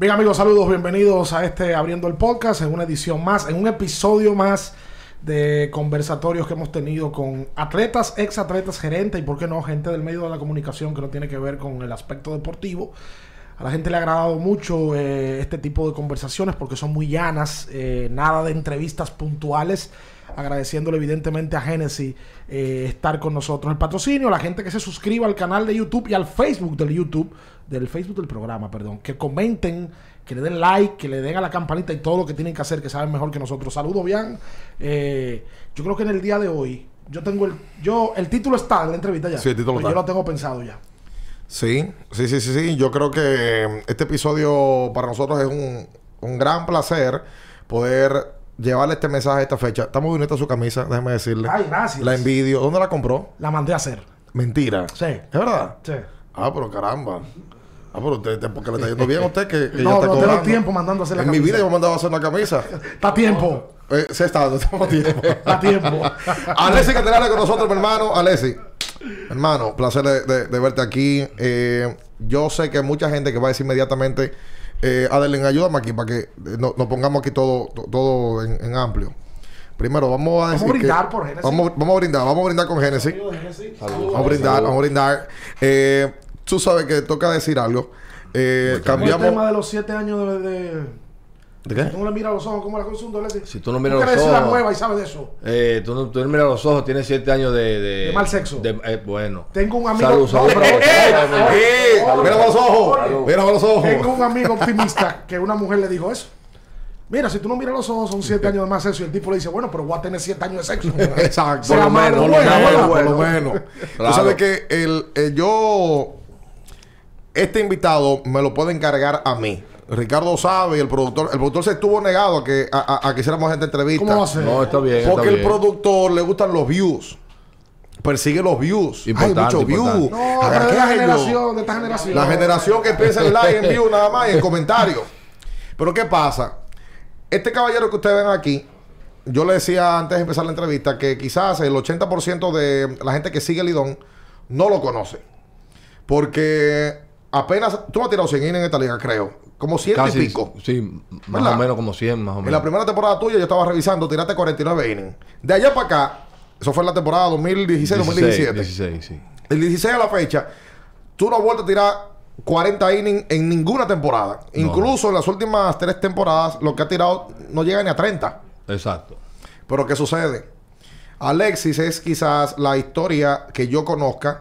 Bien, amigos, saludos, bienvenidos a este Abriendo el Podcast, en una edición más, en un episodio más de conversatorios que hemos tenido con atletas, ex atletas, gerentes y, por qué no, gente del medio de la comunicación que no tiene que ver con el aspecto deportivo. A la gente le ha agradado mucho este tipo de conversaciones porque son muy llanas, nada de entrevistas puntuales. Agradeciéndole evidentemente a Hennessy estar con nosotros. El patrocinio, la gente que se suscriba al canal de YouTube y al Facebook del YouTube, del Facebook del programa, perdón, que comenten, que le den like, que le den a la campanita y todo lo que tienen que hacer, que saben mejor que nosotros. Saludos, Bian. Yo creo que en el día de hoy, yo tengo el título está en la entrevista ya. Sí, el título está. Yo lo tengo pensado ya. Sí. Yo creo que este episodio para nosotros es un gran placer poder llevarle este mensaje a esta fecha. Está muy bonita su camisa, déjeme decirle. Ay, gracias. La envidio. ¿Dónde la compró? La mandé a hacer. Mentira. Sí. ¿Es verdad? Sí. Ah, pero caramba. Ah, pero usted, porque le está yendo bien a usted que no, ya está cobrando. No, tengo tiempo mandando a hacer la camisa. En mi vida yo me he mandado a hacer una camisa. Está a tiempo. Sí, estamos a tiempo. Está a tiempo. Alessi Candelario con nosotros, mi hermano. Alessi. Hermano, placer de verte aquí. Yo sé que mucha gente que va a decir inmediatamente... Adelén, ayúdame aquí para que nos pongamos aquí todo en amplio. Primero, vamos a decir vamos a brindar por Hennessy. Vamos a brindar con Hennessy. Vamos a brindar. Tú sabes que toca decir algo. Cambiamos... El tema de los 7 años ¿De qué? Si tú no le miras los ojos, ¿cómo la consumo? Si tú no miras los ojos... nueva y sabes de eso. Tú no miras los ojos, tienes 7 años de mal sexo. Bueno. Tengo un amigo... ¡Mira los ojos! ¡Mira los ojos! Tengo un amigo optimista que una mujer le dijo eso. Mira, si tú no miras los ojos, son 7 años de más sexo. Y el tipo le dice, bueno, pero voy a tener 7 años de sexo. Exacto. Por lo menos. Por lo menos. Tú sabes que yo... Este invitado me lo puede encargar a mí. Ricardo sabe, y el productor se estuvo negado a que hiciéramos esta entrevista. ¿Cómo va a ser? No, está bien. Porque el productor le gustan los views. Persigue los views. Hay muchos views. No, pero de esta generación. La generación que piensa en like, en view nada más y en comentario. Pero ¿qué pasa? Este caballero que ustedes ven aquí, yo le decía antes de empezar la entrevista que quizás el 80% de la gente que sigue Lidom no lo conoce. Porque... Apenas... Tú no has tirado 100 innings en esta liga, creo. Como 100 casi, y pico. Sí. Más ¿verdad? O menos como 100, más o menos. En la primera temporada tuya, yo estaba revisando, tiraste 49 innings. De allá para acá, eso fue en la temporada 2016-2017. 16, sí. El 16 a la fecha, tú no has vuelto a tirar 40 innings en ninguna temporada. No. Incluso en las últimas 3 temporadas, lo que ha tirado no llega ni a 30. Exacto. Pero ¿qué sucede? Alexis es quizás la historia que yo conozca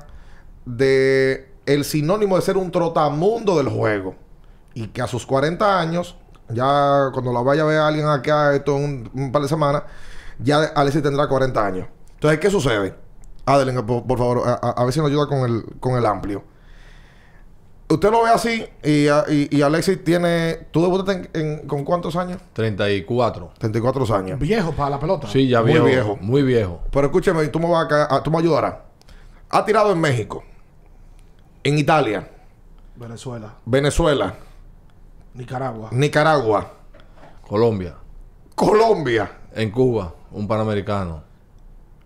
de... el sinónimo de ser un trotamundo del juego. Y que a sus 40 años, ya cuando la vaya a ver a alguien acá, esto en un par de semanas, ya Alessi tendrá 40 años. Entonces, ¿qué sucede? Adelén, por favor, a ver si nos ayuda con el amplio. Usted lo ve así y Alessi tiene... ¿Tú debutaste con cuántos años? 34. 34 años. Viejo para la pelota. Sí, ya viejo. Muy viejo. Muy viejo. Pero escúcheme, tú me ayudarás. Ha tirado en México. En Italia. Venezuela. Nicaragua. Colombia. En Cuba. Un Panamericano.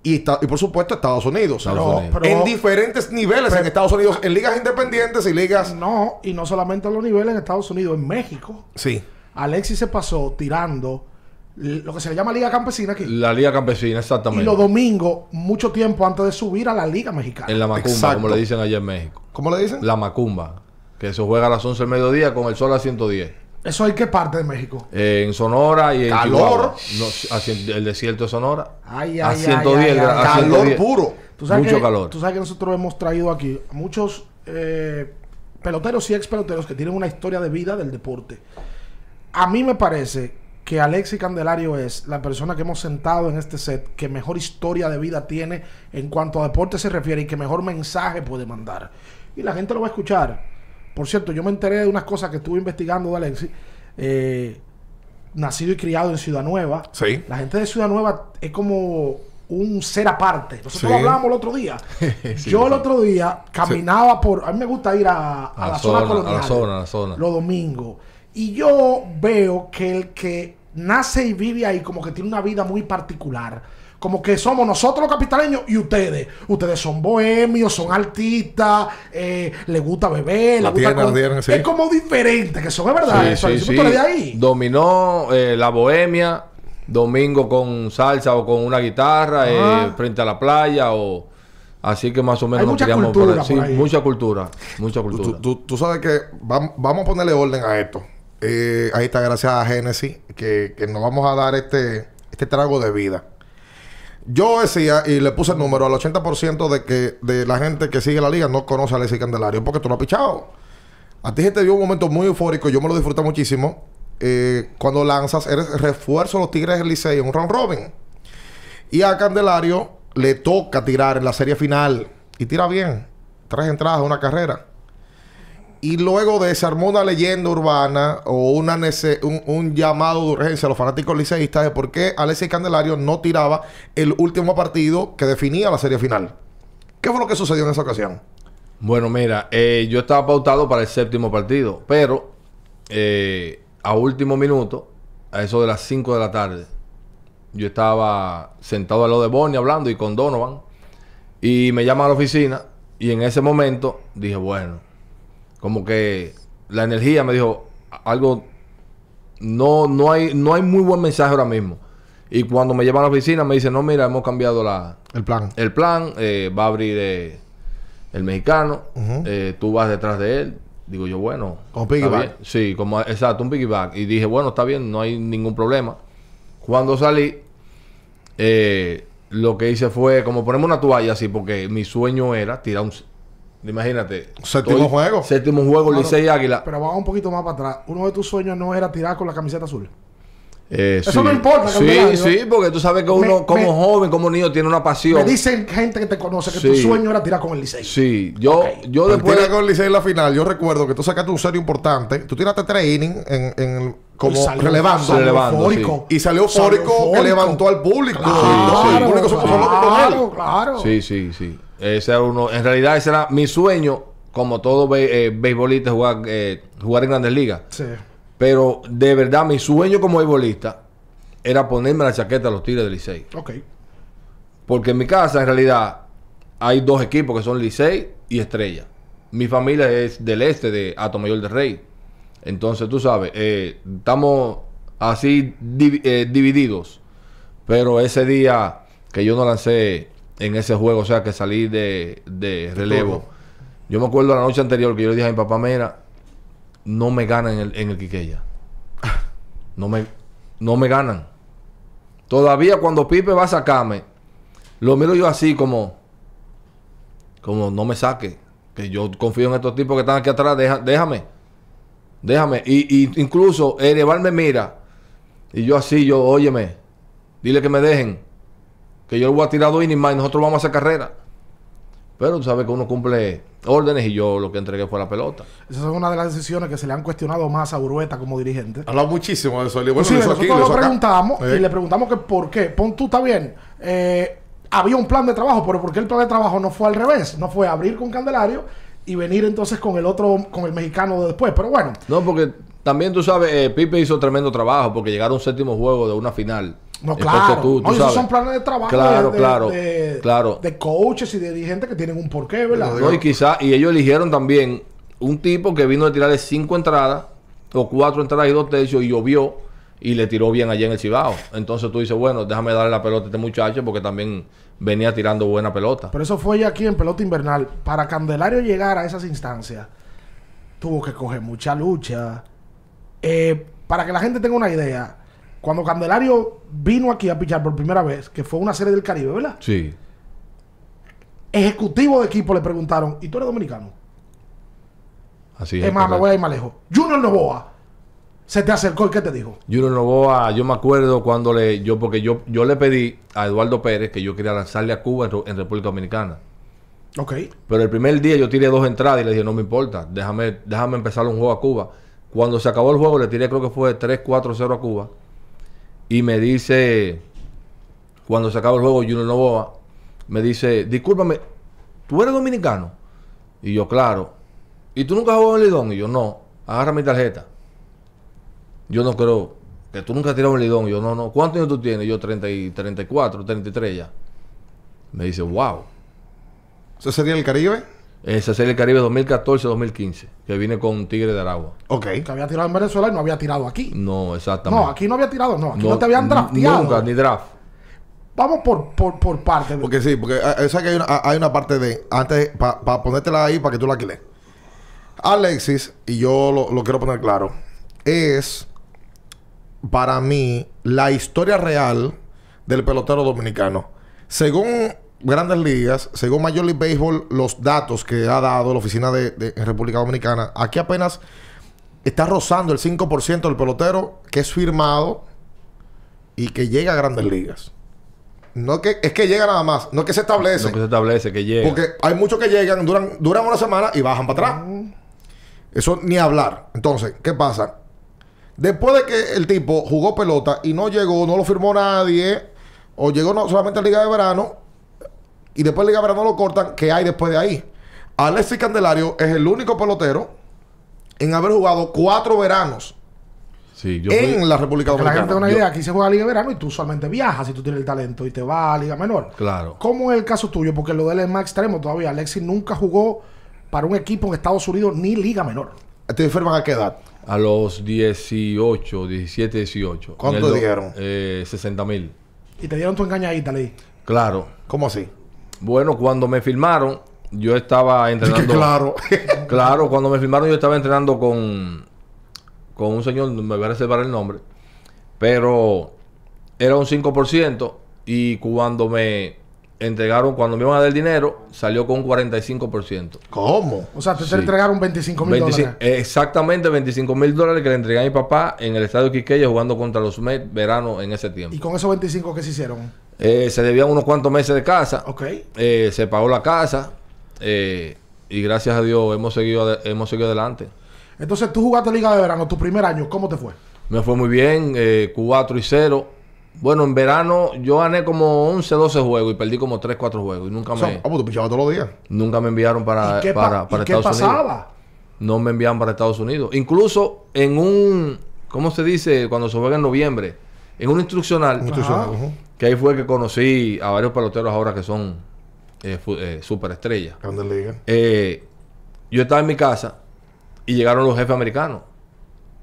Y por supuesto Estados Unidos. Pero en diferentes niveles en Estados Unidos. En ligas independientes y ligas... No. Y no solamente en los niveles en Estados Unidos. En México. Sí. Alexis se pasó tirando... lo que se le llama Liga Campesina aquí. La Liga Campesina, exactamente. Y los domingos, mucho tiempo antes de subir a la Liga Mexicana. En la Macumba, exacto, como le dicen allá en México. ¿Cómo le dicen? La Macumba. Que se juega a las 11 del mediodía con el sol a 110. ¿Eso hay qué parte de México? En Sonora y en Chihuahua. No, el desierto de Sonora. Ay, 110. A 110. Calor puro. Mucho calor. Tú sabes que nosotros hemos traído aquí a muchos peloteros y expeloteros que tienen una historia de vida del deporte. A mí me parece... que Alexis Candelario es la persona que hemos sentado en este set que mejor historia de vida tiene en cuanto a deporte se refiere y que mejor mensaje puede mandar. Y la gente lo va a escuchar. Por cierto, yo me enteré de unas cosas que estuve investigando de Alexis. Nacido y criado en Ciudad Nueva. Sí. La gente de Ciudad Nueva es como un ser aparte. Nosotros hablábamos el otro día. Sí, yo el otro día caminaba por... A mí me gusta ir a la zona colonial. A la zona. Los domingos. Y yo veo que el que nace y vive ahí como que tiene una vida muy particular. como que somos nosotros los capitaleños y ustedes. Ustedes son bohemios, son artistas, les gusta beber, les gusta... sí. Es como diferente, que son, es verdad. Sí, eso, sí, sí. De ahí. Dominó la bohemia, domingo con salsa o con una guitarra, frente a la playa o... Así que más o menos hay nos queríamos para... sí, mucha cultura, mucha cultura. Tú sabes que vamos a ponerle orden a esto. Ahí está, gracias a Hennessy, que nos vamos a dar este trago de vida. Yo decía, y le puse el número, al 80% de la gente que sigue la liga no conoce a Alexis Candelario, porque tú lo has pichado. A ti te dio un momento muy eufórico, yo me lo disfruté muchísimo. Cuando lanzas, eres refuerzo a los Tigres del Licey en un round robin. Y a Candelario le toca tirar en la serie final. Y tira bien. 3 entradas, 1 carrera. Y luego de se armó una leyenda urbana o un llamado de urgencia a los fanáticos liceístas de por qué Alexis Candelario no tiraba el último partido que definía la serie final. ¿Qué fue lo que sucedió en esa ocasión? Bueno, mira, yo estaba pautado para el 7º partido, pero a último minuto, a eso de las 5 de la tarde, yo estaba sentado al lado de Bonnie hablando y con Donovan. Y me llama a la oficina. Y en ese momento dije, bueno, como que la energía me dijo algo. No hay muy buen mensaje ahora mismo. Y cuando me llaman a la oficina me dicen, no, mira, hemos cambiado el plan. Va a abrir el mexicano. Tú vas detrás de él. Digo yo, bueno. ¿Como piggyback? Sí, como, exacto, un piggyback. Y dije, bueno, está bien, no hay ningún problema. Cuando salí, lo que hice fue como ponerme una toalla así, porque mi sueño era tirar un... Imagínate. ¿Séptimo juego? 7º juego, claro, Licey Águila. Pero vamos un poquito más para atrás. Uno de tus sueños no era tirar con la camiseta azul. Eso sí. No importa. Sí, sí, porque tú sabes que uno como joven, como niño, tiene una pasión. Me dicen gente que te conoce que tu sueño era tirar con el Licey. Sí, yo después... Tirar con el Licey en la final, yo recuerdo que tú sacaste un serio importante. Tú tiraste 3 innings relevando. Y salió eufórico que levantó al público. Claro. Sí, sí, sí. Ese era uno, en realidad ese era mi sueño, como todo beisbolista, jugar en Grandes Ligas. Sí. Pero de verdad, mi sueño como beisbolista era ponerme la chaqueta a los Tigres del Licey. Ok. Porque en mi casa, en realidad, hay 2 equipos que son Licey y Estrellas. Mi familia es del este, de Atomayor del Rey. Entonces, tú sabes, estamos así divididos. Pero ese día que yo no lancé en ese juego, o sea, que salí de relevo, yo me acuerdo la noche anterior que yo le dije a mi papá, mira, no me ganan en el Quiqueya. No me ganan. Todavía cuando Pipe va a sacarme, lo miro yo así como no me saque. Que yo confío en estos tipos que están aquí atrás. Déjame. Y incluso Ereval me mira. Y yo así, óyeme, dile que me dejen. Que yo le voy a tirar 2 innings más y nosotros vamos a hacer carrera. Pero tú sabes que uno cumple órdenes y yo lo que entregué fue la pelota. Esa es una de las decisiones que se le han cuestionado más a Urueta como dirigente. Hablaba muchísimo de eso. Bueno, pues sí, eso nosotros lo preguntamos y le preguntamos que por qué. Pon tú, está bien. Había un plan de trabajo, pero ¿por qué el plan de trabajo no fue al revés? No fue abrir con Candelario y venir entonces con el otro, con el mexicano de después. Pero bueno. No, porque también tú sabes, Pipe hizo tremendo trabajo porque llegaron a un 7º juego de una final. No, claro. Tú sabes. Esos son planes de trabajo. Claro, claro. De coaches y de dirigentes que tienen un porqué, ¿verdad? No, y quizás, y ellos eligieron también un tipo que vino de tirarle 5 entradas, o 4 entradas y 2 tercios, y llovió, y le tiró bien allá en el Cibao. Entonces tú dices, bueno, déjame darle la pelota a este muchacho, porque también venía tirando buena pelota. Pero eso fue ya aquí en pelota invernal. Para Candelario llegar a esas instancias, tuvo que coger mucha lucha. Para que la gente tenga una idea, cuando Candelario vino aquí a pichar por primera vez, que fue una serie del Caribe, ¿verdad? Sí. Ejecutivo de equipo le preguntaron, ¿y tú eres dominicano? Así es. Es más, me voy a ir más lejos. Junior Novoa se te acercó y ¿qué te dijo? Junior Novoa, yo me acuerdo cuando yo le pedí a Eduardo Pérez que yo quería lanzarle a Cuba en República Dominicana. Ok. Pero el primer día yo tiré 2 entradas y le dije, no me importa, déjame empezar un juego a Cuba. Cuando se acabó el juego le tiré, creo que fue 3-4-0 a Cuba. Y me dice, cuando se acaba el juego, Junior Novoa me dice, discúlpame, ¿tú eres dominicano? Y yo, claro. ¿Y tú nunca has jugado en Lidom? Y yo, no. Agarra mi tarjeta. Yo no creo. que tú nunca has tirado un lidón. Yo, no, no. ¿Cuántos años tú tienes? Yo, 30 y 34, 33 ya. Me dice, wow. ¿Eso sería el Caribe? Ese sería el Caribe 2014-2015, que vine con Tigre de Aragua. Ok. Que había tirado en Venezuela y no había tirado aquí. No, exactamente. No, aquí no había tirado, no. Aquí no, no te habían drafteado. Nunca, ni draft. Vamos por parte. Porque sí, porque ¿sabes que hay una parte de... Antes, para ponértela ahí, para que tú la alquiles. Alexis, y yo lo quiero poner claro, es... Para mí, la historia real del pelotero dominicano. Según Grandes Ligas, según Major League Baseball, los datos que ha dado la oficina de República Dominicana, aquí apenas está rozando el 5% del pelotero que es firmado y que llega a Grandes Ligas. No que, es que llega nada más, no es que se establece. No que se establece, que llega. Porque hay muchos que llegan, duran una semana y bajan para atrás. Eso ni hablar. Entonces, ¿qué pasa? Después de que el tipo jugó pelota y no llegó, no lo firmó nadie, o llegó solamente a Liga de Verano, y después de Liga de Verano lo cortan, ¿qué hay después de ahí? Alexis Candelario es el único pelotero en haber jugado 4 veranos. Sí, la República Dominicana. La gente tiene una idea, aquí se juega Liga de Verano y tú solamente viajas si tú tienes el talento y te vas a Liga Menor. Claro. ¿Cómo es el caso tuyo? Porque lo de él es más extremo todavía. Alexis nunca jugó para un equipo en Estados Unidos ni Liga Menor. ¿Te enferman a qué edad? A los 18, 17, 18. ¿Cuánto te dieron? 60,000. ¿Y te dieron tu engañadita, Lee? Claro. ¿Cómo así? Bueno, cuando me firmaron, yo estaba entrenando... Claro. Claro, cuando me firmaron yo estaba entrenando con un señor, me voy a reservar el nombre, pero era un 5% y cuando me... entregaron, cuando me iban a dar el dinero, salió con un 45%. ¿Cómo? O sea, te sí. entregaron $25,000. Exactamente, $25,000 que le entregué a mi papá en el estadio Quiqueya jugando contra los Mets verano en ese tiempo. ¿Y con esos 25 qué se hicieron? Se debían unos cuantos meses de casa. Ok. Se pagó la casa. Y gracias a Dios hemos seguido adelante. Entonces, tú jugaste Liga de Verano, tu primer año, ¿cómo te fue? Me fue muy bien, 4-0. Bueno, en verano yo gané como 11, 12 juegos y perdí como 3, 4 juegos. Y nunca me... Ah, pues tú pichabas todos los días. Nunca me enviaron para Estados Unidos. ¿Qué pasaba? No me enviaban para Estados Unidos. Incluso en un... ¿Cómo se dice? Cuando se juega en noviembre. En un instruccional. Que ahí fue que conocí a varios peloteros ahora que son superestrellas. Grandes Ligas. Yo estaba en mi casa y llegaron los jefes americanos.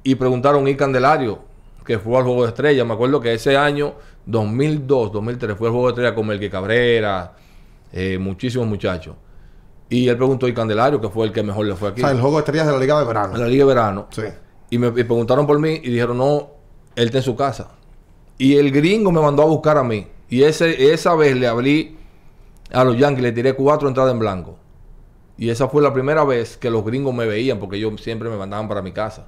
Y preguntaron, ¿y Candelario? Que fue al Juego de Estrellas. Me acuerdo que ese año 2002, 2003 fue el Juego de Estrellas con el que Cabrera, muchísimos muchachos. Y él preguntó y Candelario, que fue el que mejor le fue aquí. O sea, el Juego de Estrellas de la Liga de Verano. De la Liga de Verano. Sí. Y me preguntaron por mí y dijeron, no, él está en su casa. Y el gringo me mandó a buscar a mí. Y esa vez le abrí a los Yankees, le tiré 4 entradas en blanco. Y esa fue la primera vez que los gringos me veían, porque ellos siempre me mandaban para mi casa.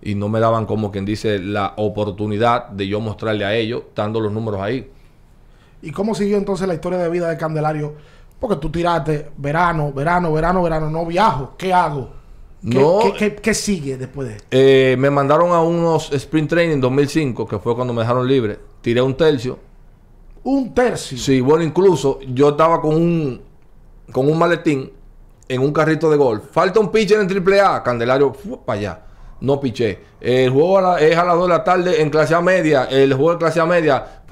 Y no me daban, como quien dice, la oportunidad de yo mostrarle a ellos, dando los números ahí. ¿Y cómo siguió entonces la historia de vida de Candelario? Porque tú tiraste verano, verano, verano, verano, no viajo. ¿Qué hago? ¿Qué sigue después de esto? Me mandaron a unos Sprint Training en 2005, que fue cuando me dejaron libre. Tiré un tercio. ¿Un tercio? Sí, bueno, incluso yo estaba con un maletín en un carrito de golf. Falta un pitcher en AAA. Candelario fue para allá. No piché. El juego es a las 2 de la tarde en clase A media. El juego de clase A media.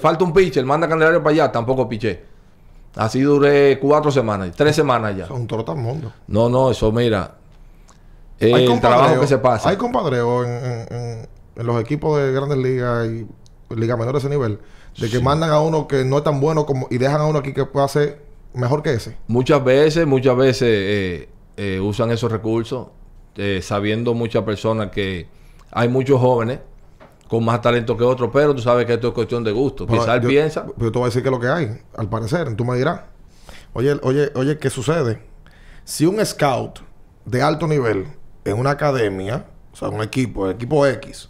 Falta un pitcher. Manda Candelario para allá. Tampoco piché. Así duré 3 semanas ya. Un toro tan mundo. No, no. Eso, mira. El trabajo que se pasa. Hay compadreo en los equipos de Grandes Ligas y Liga Menor de ese nivel. De que sí. Mandan a uno que no es tan bueno como y dejan a uno aquí que puede hacer mejor que ese. Muchas veces usan esos recursos. Sabiendo muchas personas que hay muchos jóvenes con más talento que otros, pero tú sabes que esto es cuestión de gusto. Bueno, quizás él piensa... Pero te voy a decir que es lo que hay, al parecer. Tú me dirás. Oye, ¿qué sucede? Si un scout de alto nivel en una academia, o sea, un equipo, el equipo X,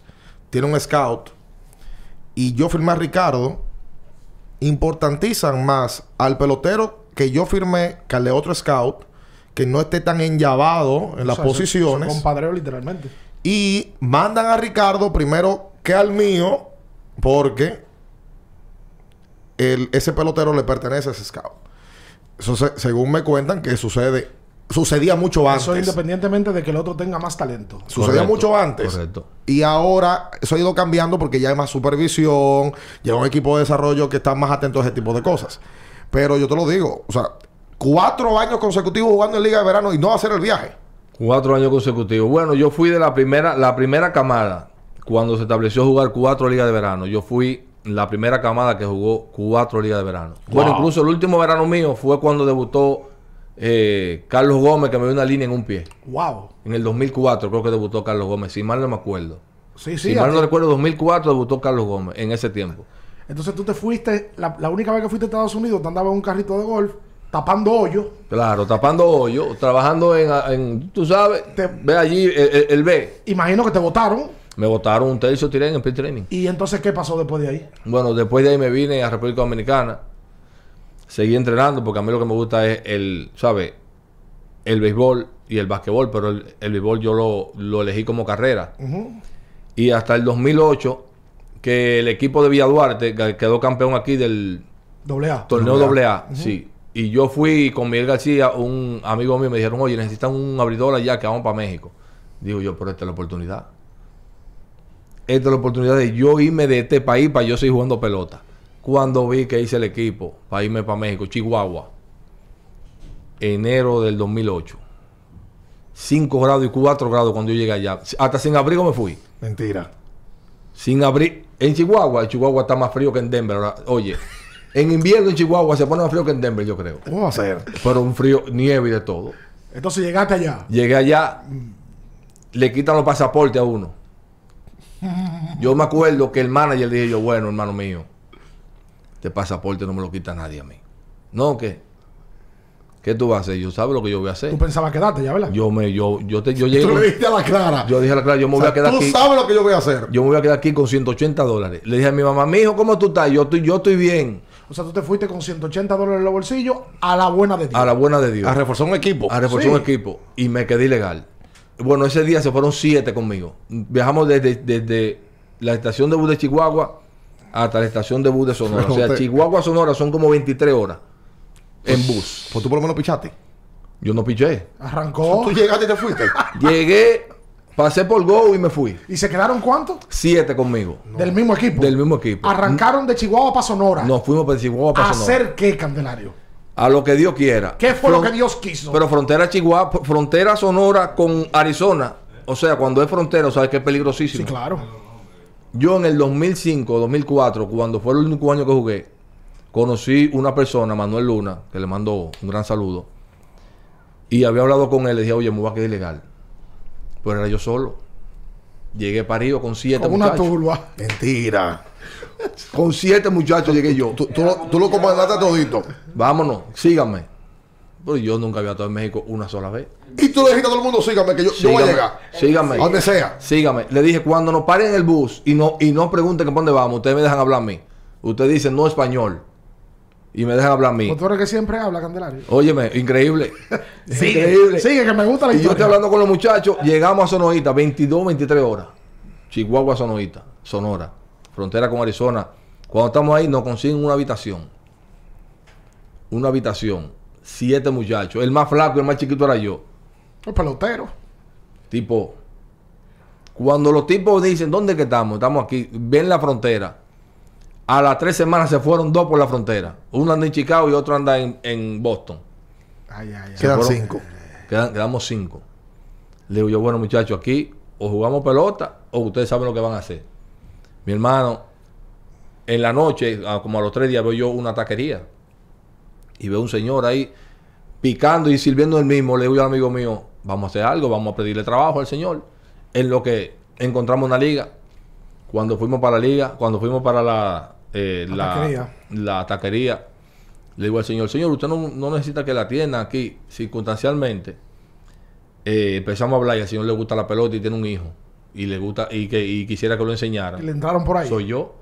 tiene un scout y yo firmé a Ricardo, importantizan más al pelotero que yo firmé que al de otro scout que no esté tan enllavado en las posiciones. Compadreo literalmente. Y mandan a Ricardo primero que al mío, porque ese pelotero le pertenece a ese scout. Eso según me cuentan que sucede Sucedía mucho antes. Eso independientemente de que el otro tenga más talento. Sucedía mucho antes. Correcto. Y ahora eso ha ido cambiando porque ya hay más supervisión, ya hay un equipo de desarrollo que está más atento a ese tipo de cosas. Pero yo te lo digo, o sea, 4 años consecutivos jugando en Liga de Verano y no hacer el viaje. 4 años consecutivos. Bueno, yo fui de la primera camada cuando se estableció jugar 4 Ligas de Verano. Yo fui la primera camada que jugó 4 Ligas de Verano. Wow. Bueno, incluso el último verano mío fue cuando debutó Carlos Gómez, que me dio una línea en un pie. Wow. En el 2004 creo que debutó Carlos Gómez, si mal no me acuerdo. Sí, sí. Si mal no recuerdo, 2004 debutó Carlos Gómez en ese tiempo. Entonces tú te fuiste, la única vez que fuiste a Estados Unidos, te andabas en un carrito de golf, tapando hoyo. Claro, tapando hoyo, trabajando en tú sabes, ve allí, el B. Imagino que te votaron. Me botaron un tercio, tiré en el pre-training. ¿Y entonces qué pasó después de ahí? Bueno, después de ahí me vine a República Dominicana. Seguí entrenando porque a mí lo que me gusta es el, ¿sabes? El béisbol y el básquetbol, pero el béisbol yo lo elegí como carrera. Y hasta el 2008, que el equipo de Villa Duarte quedó campeón aquí del AA. Torneo AA. Sí. Y yo fui con Miguel García, un amigo mío, me dijeron, oye, necesitan un abridor allá que vamos para México. Digo yo, pero esta es la oportunidad. Esta es la oportunidad de yo irme de este país para yo seguir jugando pelota. Cuando vi que hice el equipo para irme para México, Chihuahua, enero del 2008. 5 grados y 4 grados cuando yo llegué allá. Hasta sin abrigo me fui. Mentira. Sin abrigo. En Chihuahua está más frío que en Denver. ¿Verdad? Oye, en invierno en Chihuahua se pone más frío que en Denver, yo creo. ¿Cómo va a ser? Pero un frío, nieve y de todo. Entonces llegaste allá. Llegué allá, le quitan los pasaportes a uno. Yo me acuerdo que el manager dije yo, bueno, hermano mío, este pasaporte no me lo quita nadie a mí. No, ¿qué? ¿Qué tú vas a hacer? Yo sabes lo que yo voy a hacer. Tú pensabas quedarte ya, ¿verdad? Yo llegué. Tú le diste a la clara. Yo dije a la clara, yo me voy a quedar aquí. Tú sabes lo que yo voy a hacer. Yo me voy a quedar aquí con $180. Le dije a mi mamá, mijo, ¿cómo tú estás? Yo estoy bien. O sea, tú te fuiste con $180 en los bolsillos a la buena de Dios. A la buena de Dios. A reforzar un equipo. A reforzar un equipo. Y me quedé ilegal. Bueno, ese día se fueron 7 conmigo. Viajamos desde la estación de bus de Chihuahua hasta la estación de bus de Sonora. O sea, Chihuahua a Sonora son como 23 horas en bus. Pues tú por lo menos pichaste. Yo no piché. Arrancó. Tú llegaste y te fuiste. Llegué, pasé por Go y me fui. ¿Y se quedaron cuántos? 7 conmigo. No. ¿Del mismo equipo? Del mismo equipo. ¿Arrancaron de Chihuahua para Sonora? Nos fuimos para Chihuahua para Sonora. ¿A hacer qué, Candelario? A lo que Dios quiera. ¿Qué fue lo que Dios quiso? Pero frontera Chihuahua, frontera Sonora con Arizona. O sea, cuando es frontera, ¿sabes que es peligrosísimo? Sí, claro. Yo en el 2005, 2004, cuando fue el único año que jugué, conocí una persona, Manuel Luna, que le mandó un gran saludo. Y había hablado con él, le dije, oye, me voy a quedar ilegal. Pero era yo solo. Llegué parido con 7 muchachos. Una turba. Mentira. Con 7 muchachos llegué yo. Tú lo comandaste todito. Vámonos, síganme. Pero yo nunca había estado en México una sola vez. Y tú le dijiste a todo el mundo, síganme, que yo voy a llegar. Síganme. A donde sea. Síganme. Le dije, cuando nos paren en el bus y no pregunten que por dónde vamos, ustedes me dejan hablar a mí. Ustedes dicen no español. Y me dejan hablar a mí. Pues tú eres que siempre habla, Candelario. Óyeme, increíble. Increíble. Sigue, que me gusta la historia. Y yo estoy hablando con los muchachos. Llegamos a Sonorita, 22, 23 horas. Chihuahua, Sonorita, Sonora. Frontera con Arizona. Cuando estamos ahí, nos consiguen una habitación. Una habitación. 7 muchachos. El más flaco y el más chiquito era yo. El pelotero. Tipo. Cuando los tipos dicen, ¿dónde es que estamos? Estamos aquí. Ven la frontera. A las 3 semanas se fueron 2 por la frontera. Uno anda en Chicago y otro anda en Boston. Ay, ay, ay. Quedan 5. Quedamos 5. Le digo yo, bueno, muchachos, aquí o jugamos pelota o ustedes saben lo que van a hacer. Mi hermano, en la noche, como a los 3 días, veo yo una taquería. Y veo un señor ahí picando y sirviendo el mismo. Le digo yo al amigo mío, vamos a hacer algo, vamos a pedirle trabajo al señor. En lo que encontramos una liga. Cuando fuimos para la liga, cuando fuimos para la taquería, le digo al señor, señor, usted no necesita que la atienda aquí, circunstancialmente. Empezamos a hablar y al señor le gusta la pelota y tiene un hijo. Y le gusta, y quisiera que lo enseñara. Y le entraron por ahí. Soy yo.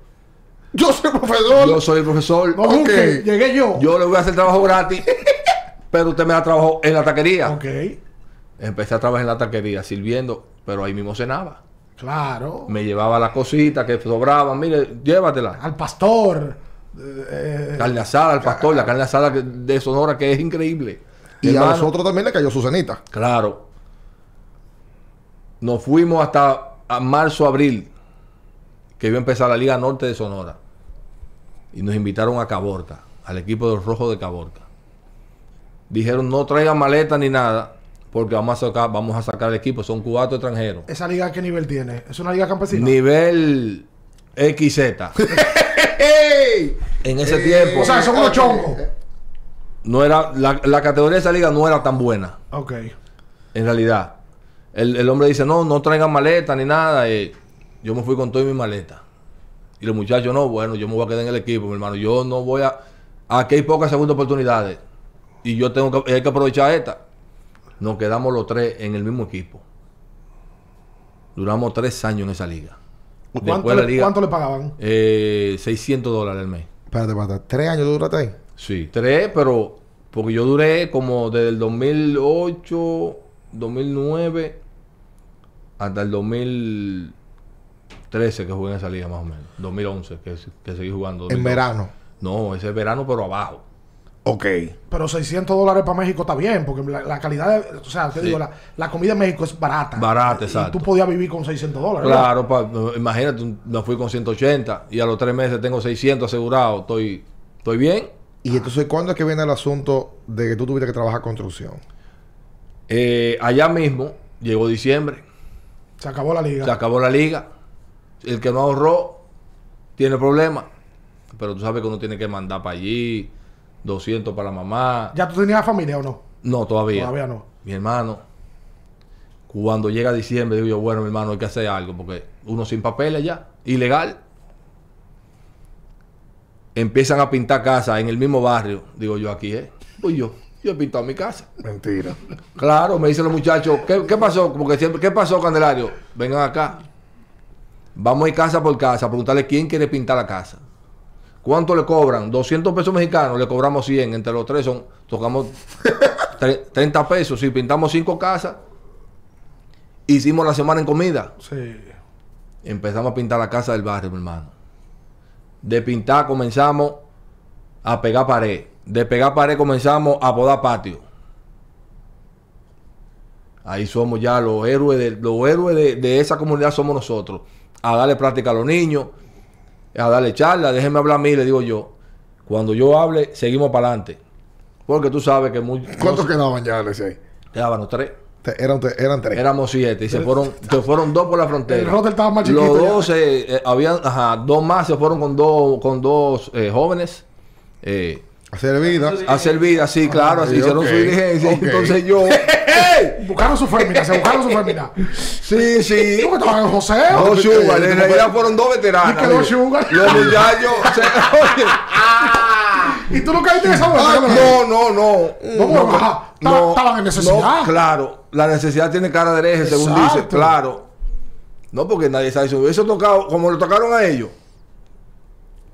Yo soy profesor. Yo soy el profesor. No, okay. Llegué yo. Yo le voy a hacer trabajo gratis. Pero usted me da trabajo en la taquería. Ok. Empecé a trabajar en la taquería, sirviendo, pero ahí mismo cenaba. Claro. Me llevaba las cositas que sobraban. Mire, llévatela. Al pastor. Carne asada, al pastor. La carne asada de Sonora, que es increíble. Y hermano, a nosotros también le cayó su cenita. Claro. Nos fuimos hasta marzo, abril, que iba a empezar la Liga Norte de Sonora. Y nos invitaron a Caborca, al equipo de los Rojos de Caborca. Dijeron, no traigan maleta ni nada, porque vamos a sacar el equipo. Son 4 extranjeros. ¿Esa liga qué nivel tiene? ¿Es una liga campesina? Nivel XZ. En ese tiempo. O sea, son unos chongos. No era, la categoría de esa liga no era tan buena. Ok. En realidad. El hombre dice, no traigan maleta ni nada. Yo me fui con toda mi maleta. Y los muchachos, no, bueno, yo me voy a quedar en el equipo, mi hermano. Yo no voy a... Aquí hay pocas segundas oportunidades. Y yo hay que aprovechar esta. Nos quedamos los 3 en el mismo equipo. Duramos 3 años en esa liga. ¿Cuánto le pagaban? $600 al mes. Espérate. ¿3 años duraste ahí? Sí, 3, pero... Porque yo duré como desde el 2008, 2009, hasta el 2013 que jugué en esa liga más o menos. 2011 que seguí jugando. ¿En verano? No, ese es verano pero abajo. Ok. Pero $600 para México está bien, porque la calidad, o sea, te digo, la comida en México es barata. Barata, exacto. Y tú podías vivir con $600. Claro, imagínate, me fui con 180 y a los 3 meses tengo 600 asegurado. Estoy bien. Y entonces, ¿cuándo es que viene el asunto de que tú tuviste que trabajar construcción? Allá mismo, llegó diciembre. Se acabó la liga. Se acabó la liga. El que no ahorró tiene problemas. Pero tú sabes que uno tiene que mandar para allí. 200 para la mamá. ¿Ya tú tenías familia o no? No, todavía. Todavía no. Mi hermano, cuando llega diciembre, digo yo, bueno, mi hermano, hay que hacer algo, porque uno sin papeles ya, ilegal. Empiezan a pintar casas en el mismo barrio. Digo yo, aquí es. Pues yo he pintado mi casa. Mentira. Claro, me dicen los muchachos, ¿qué pasó? Porque siempre, ¿qué pasó, Candelario? Vengan acá. Vamos a ir casa por casa a preguntarle quién quiere pintar la casa. ¿Cuánto le cobran? 200 pesos mexicanos, le cobramos 100. Entre los 3 tocamos 30 pesos. Si pintamos 5 casas, hicimos la semana en comida. Sí. Empezamos a pintar la casa del barrio, mi hermano. De pintar comenzamos a pegar pared. De pegar pared comenzamos a podar patio. Ahí somos ya los héroes de esa comunidad, somos nosotros. A darle práctica a los niños, a darle charla, déjeme hablar a mí, le digo yo. Cuando yo hable, seguimos para adelante. Porque tú sabes que muchos... ¿Cuántos quedaban ya, Alessi? Quedaban 3. Eran 3. Éramos 7 y se fueron 2 por la frontera. El roster estaba más chiquito. Los 2 habían, 2 más se fueron con dos jóvenes. Hacer vida. Hacer vida, sí, claro. Así hicieron su diligencia. Okay. Entonces yo... Buscaron su fémina, se buscaron su fémina. Sí. ¿Cómo estaban José? Dos Sugar. En realidad fueron 2 veteranas. ¿Y que dos Sugar? Los muchachos... ¿Y tú no caíste en esa vuelta? No. Estaban en necesidad. No, claro. La necesidad tiene cara de hereje, según dice. Claro. No, porque nadie sabe eso. Eso tocado, como lo tocaron a ellos.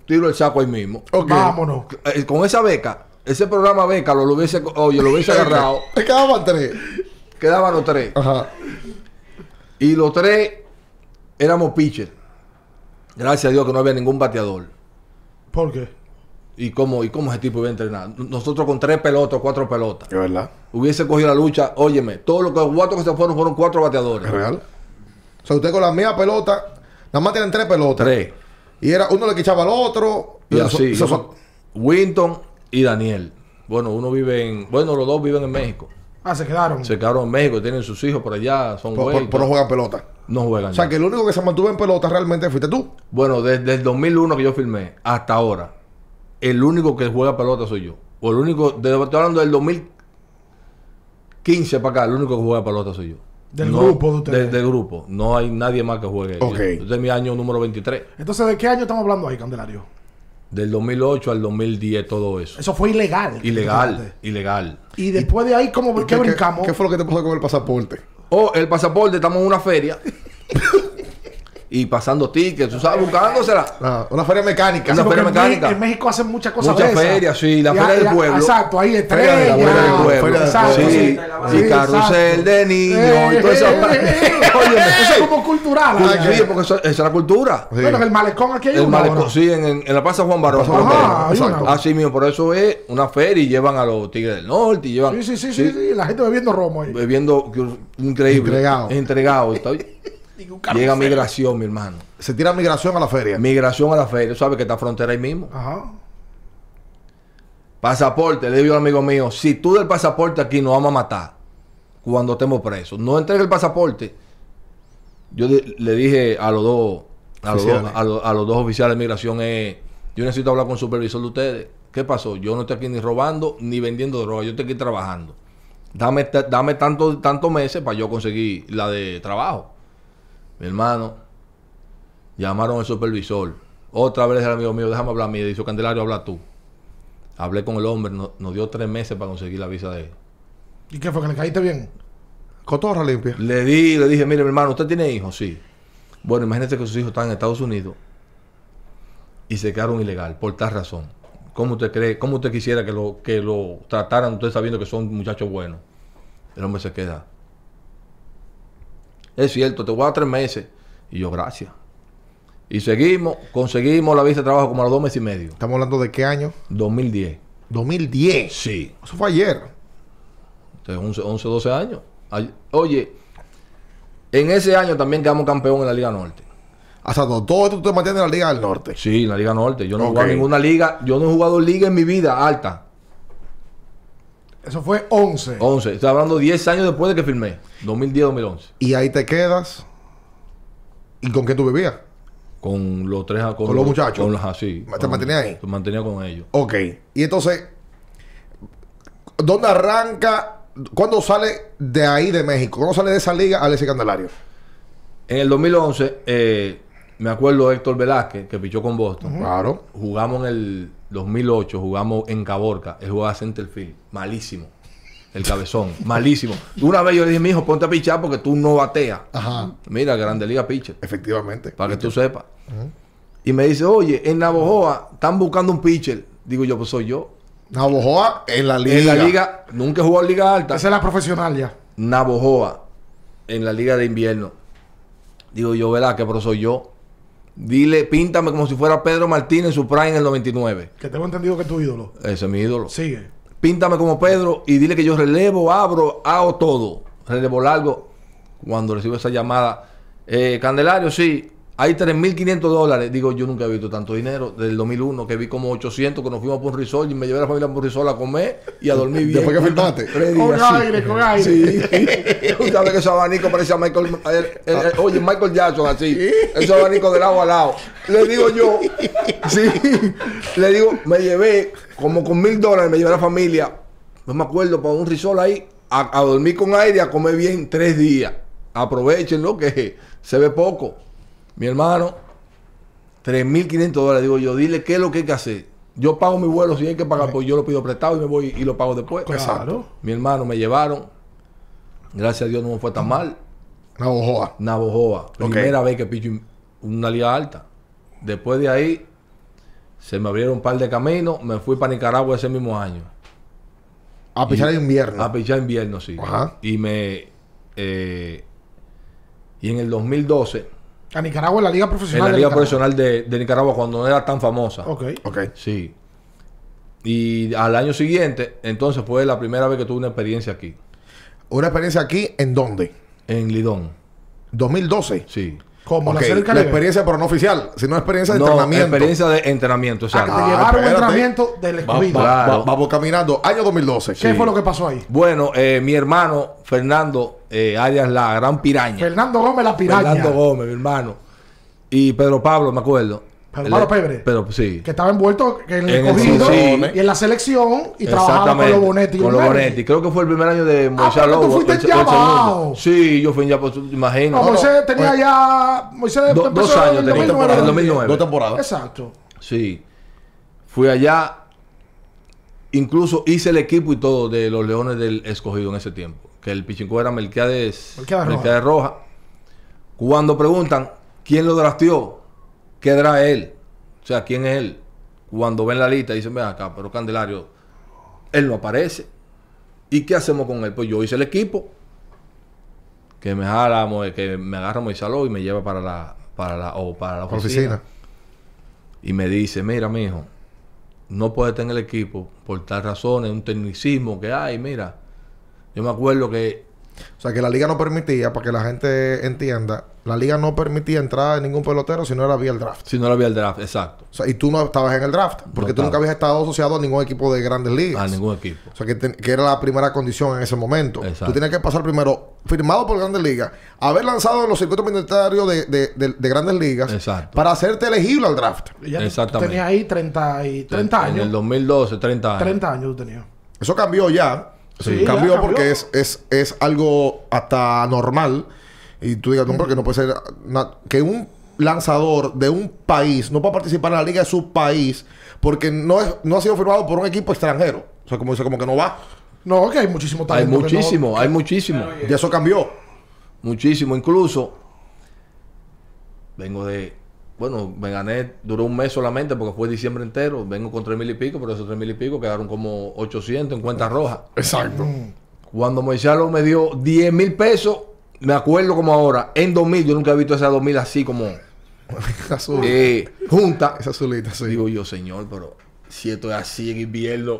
Tiro el saco ahí mismo. Okay. Vámonos. Con esa beca, ese programa beca, lo hubiese agarrado. Quedaban 3. Quedaban los 3. Ajá. Y los 3 éramos pitchers. Gracias a Dios que no había ningún bateador. ¿Por qué? ¿Y cómo ese tipo iba a entrenar? Nosotros con 3 pelotas, 4 pelotas. ¿Es verdad? Hubiese cogido la lucha. Óyeme, todos los 4 que se fueron 4 bateadores. ¿Es real? O sea, usted con la media pelota, nada más tienen 3 pelotas. 3. Y era uno le quichaba al otro. Y así. Winton y Daniel. Bueno, los 2 viven en México. Ah, se quedaron. Se quedaron en México, tienen sus hijos por allá, son güeyes. Pero no juegan pelota. No juegan. O sea, que el único que se mantuvo en pelota realmente fuiste tú. Bueno, desde el 2001 que yo firmé hasta ahora, el único que juega pelota soy yo. O el único, estoy hablando del 2015 para acá, el único que juega pelota soy yo. Del grupo de ustedes. Del grupo. No hay nadie más que juegue. Okay. Este es mi año número 23. Entonces, ¿de qué año estamos hablando ahí, Candelario? Del 2008 al 2010, todo eso. Eso fue ilegal. Ilegal. Y después de ahí, ¿cómo que brincamos? ¿Qué fue lo que te pasó con el pasaporte? Oh, el pasaporte, estamos en una feria. y pasando tickets, tú sabes, buscándosela. Una feria mecánica. Sí, una feria mecánica. En México hacen muchas cosas. Muchas ferias, sí. La feria del pueblo. Exacto, ahí Estrellas. La feria del pueblo. Exacto. Sí, y carrusel de niños y todo eso. Eso es como cultural. Sí, porque eso es la cultura. Bueno, en el malecón aquí hay un malecón. Sí, en la Plaza Juan Barón. Exacto. Así mismo, por eso es una feria y llevan a los Tigres del Norte y llevan. Sí, sí, sí. La gente bebiendo romo ahí. Bebiendo, increíble. Entregado. Entregado. Llega migración, mi hermano. Se tira migración a la feria. Migración a la feria. Tú sabes que está frontera ahí mismo. Ajá. Pasaporte. Le digo a un amigo mío, si tú del pasaporte aquí nos vamos a matar cuando estemos presos. No entregues el pasaporte. Yo le dije a los dos, a los dos oficiales de migración, yo necesito hablar con el supervisor de ustedes. ¿Qué pasó? Yo no estoy aquí ni robando ni vendiendo droga. Yo estoy aquí trabajando. Dame tantos meses para yo conseguir la de trabajo. Mi hermano, llamaron al supervisor. Otra vez el amigo mío, déjame hablar mío. Dice, Candelario, habla tú. Hablé con el hombre, nos dio 3 meses para conseguir la visa de él. ¿Y qué fue? ¿Que le caíste bien? Cotorra limpia. Le dije, mire, mi hermano, ¿usted tiene hijos? Sí. Bueno, imagínate que sus hijos están en Estados Unidos y se quedaron ilegal, por tal razón. ¿Cómo usted cree? ¿Cómo usted quisiera que lo trataran usted sabiendo que son muchachos buenos? El hombre se queda. Es cierto, te voy a dar 3 meses. Y yo, gracias. Y seguimos, conseguimos la visa de trabajo como a los 2 meses y medio. ¿Estamos hablando de qué año? 2010. ¿2010? Sí. Eso fue ayer. Entonces, 11, 12 años. Oye, en ese año también quedamos campeón en la Liga Norte. O sea, todo esto te mantiene en la Liga del Norte. Sí, en la Liga Norte. Yo no he jugado ninguna liga. Yo no he jugado liga en mi vida alta. Eso fue 11. 11. Estoy hablando 10 años después de que firmé. 2010, 2011. ¿Y ahí te quedas? ¿Y con qué tú vivías? Con los tres... ¿Con los muchachos? Con los así. ¿Te mantenías ahí? Te mantenía con ellos. Ok. Y entonces, ¿dónde arranca? ¿Cuándo sale de ahí de México? ¿Cuándo sale de esa liga Alexis Candelario? En el 2011, me acuerdo Héctor Velázquez, que pichó con Boston. Claro. Jugamos en el... 2008 jugamos en Caborca. Él jugaba centerfield. Malísimo. El cabezón. Malísimo. Una vez yo le dije, mi hijo, ponte a pichar porque tú no bateas. Ajá. Mira, Grande Liga pitcher. Efectivamente. Para que tú sepas. Y me dice, oye, en Navojoa están buscando un pitcher. Digo yo, pues soy yo. Navojoa en la liga. En la liga. Nunca he jugado en liga alta. Esa es la profesional ya. Navojoa. En la liga de invierno. Digo yo, ¿verdad? Que pero soy yo. Dile, píntame como si fuera Pedro Martínez en su prime en el 99. Que tengo entendido que es tu ídolo. Ese es mi ídolo. Sigue. Píntame como Pedro y dile que yo relevo, abro, hago todo. Relevo largo. Cuando recibo esa llamada, Candelario, sí, hay $3,500. Digo, yo nunca he visto tanto dinero. Desde el 2001 que vi como 800, que nos fuimos por un risol y me llevé a la familia por un risol a comer y a dormir bien. ¿Después que firmaste? Con aire, con aire. Sí. Tú sabes que ese abanico parece a Michael... oye, Michael Jackson, así. Ese abanico de lado a lado. Le digo yo... sí. Le digo, me llevé como con $1,000. Me llevé a la familia. No me acuerdo, para un risol ahí. A dormir con aire y a comer bien 3 días. Aprovechenlo que se ve poco. Mi hermano, $3,500. Digo yo, dile qué es lo que hay que hacer. Yo pago mi vuelo si hay que pagar, pues yo lo pido prestado y me voy y lo pago después. Claro. Exacto. Mi hermano, me llevaron. Gracias a Dios no me fue tan mal. Navojoa. Navojoa. Primera vez que picho una liga alta. Después de ahí, se me abrieron un par de caminos. Me fui para Nicaragua ese mismo año. A pichar invierno. A pichar invierno, sí. Ajá. Y me... y en el 2012... A Nicaragua, en la liga profesional. En la liga profesional de Nicaragua, cuando no era tan famosa. Ok. Sí. Y al año siguiente, entonces fue la primera vez que tuve una experiencia aquí. ¿Una experiencia aquí en dónde? En Lidom. ¿2012? Sí. ¿Cómo? Okay. La experiencia, pero no oficial, sino experiencia de entrenamiento. Experiencia de entrenamiento, exacto. Que te llevaron un entrenamiento del escobido. Claro. Vamos caminando. Año 2012. ¿Qué fue lo que pasó ahí? Bueno, mi hermano Fernando Arias, la gran piraña. Fernando Gómez, la piraña. Fernando Gómez, mi hermano. Y Pedro Pablo, me acuerdo. Pedro Pablo Pérez. Pero sí. Que estaba envuelto en el escogido y en la selección y trabajaba con los Bonetti. Con los Bonetti. Creo que fue el primer año de Moisés Alonso. ¿Tú fuiste llamado? Sí, yo fui ya, pues imagino. No, Moisés tenía ya... Moisés empezó 2 años, tenía. En 2009. 2 temporadas. Exacto. Sí. Fui allá. Incluso hice el equipo y todo de los Leones del Escogido en ese tiempo. Que el pichinco era Melquiades Roja. Cuando preguntan... ¿Quién lo drafteó? ¿Qué drá él? O sea, ¿quién es él? Cuando ven la lista dicen, ven acá, pero Candelario, él no aparece. ¿Y qué hacemos con él? Pues yo hice el equipo. Que me jala, que me agarra Moisés Alonso y me lleva para la oficina. Y me dice, mira, mijo, no puede estar en el equipo por tal razones, un tecnicismo que hay, mira. Yo me acuerdo que... O sea, que la liga no permitía, para que la gente entienda, la liga no permitía entrar a ningún pelotero si no era vía el draft. Si no era vía el draft, exacto. O sea, y tú no estabas en el draft, porque tú nunca habías estado asociado a ningún equipo de grandes ligas. A ningún equipo. O sea, que era la primera condición en ese momento. Exacto. Tú tenías que pasar primero, firmado por grandes ligas, haber lanzado en los circuitos militarios de grandes ligas, exacto, para hacerte elegible al draft. Exactamente. Tenías ahí 30 años. En el 2012, 30 años. 30 años tú tenías. Eso cambió ya. Sí, cambió porque es algo hasta normal. Y tú digas, no, porque no puede ser que un lanzador de un país no pueda participar en la liga de su país porque no ha sido firmado por un equipo extranjero. O sea, como dice, como que no va. No, que hay muchísimo talento. Hay muchísimo, hay muchísimo. Y eso cambió. Muchísimo. Incluso, vengo de... Bueno, me gané, duró un mes solamente porque fue diciembre entero. Vengo con 3.000 y pico, pero esos 3.000 y pico quedaron como 800 en cuenta roja. Exacto. Cuando Moisés Alonso me dio 10.000 pesos, me acuerdo como ahora, en 2.000, yo nunca he visto esas 2.000 así como... Azul. Junta. Esa azulita, sí. Digo yo, señor, pero si esto es así en invierno...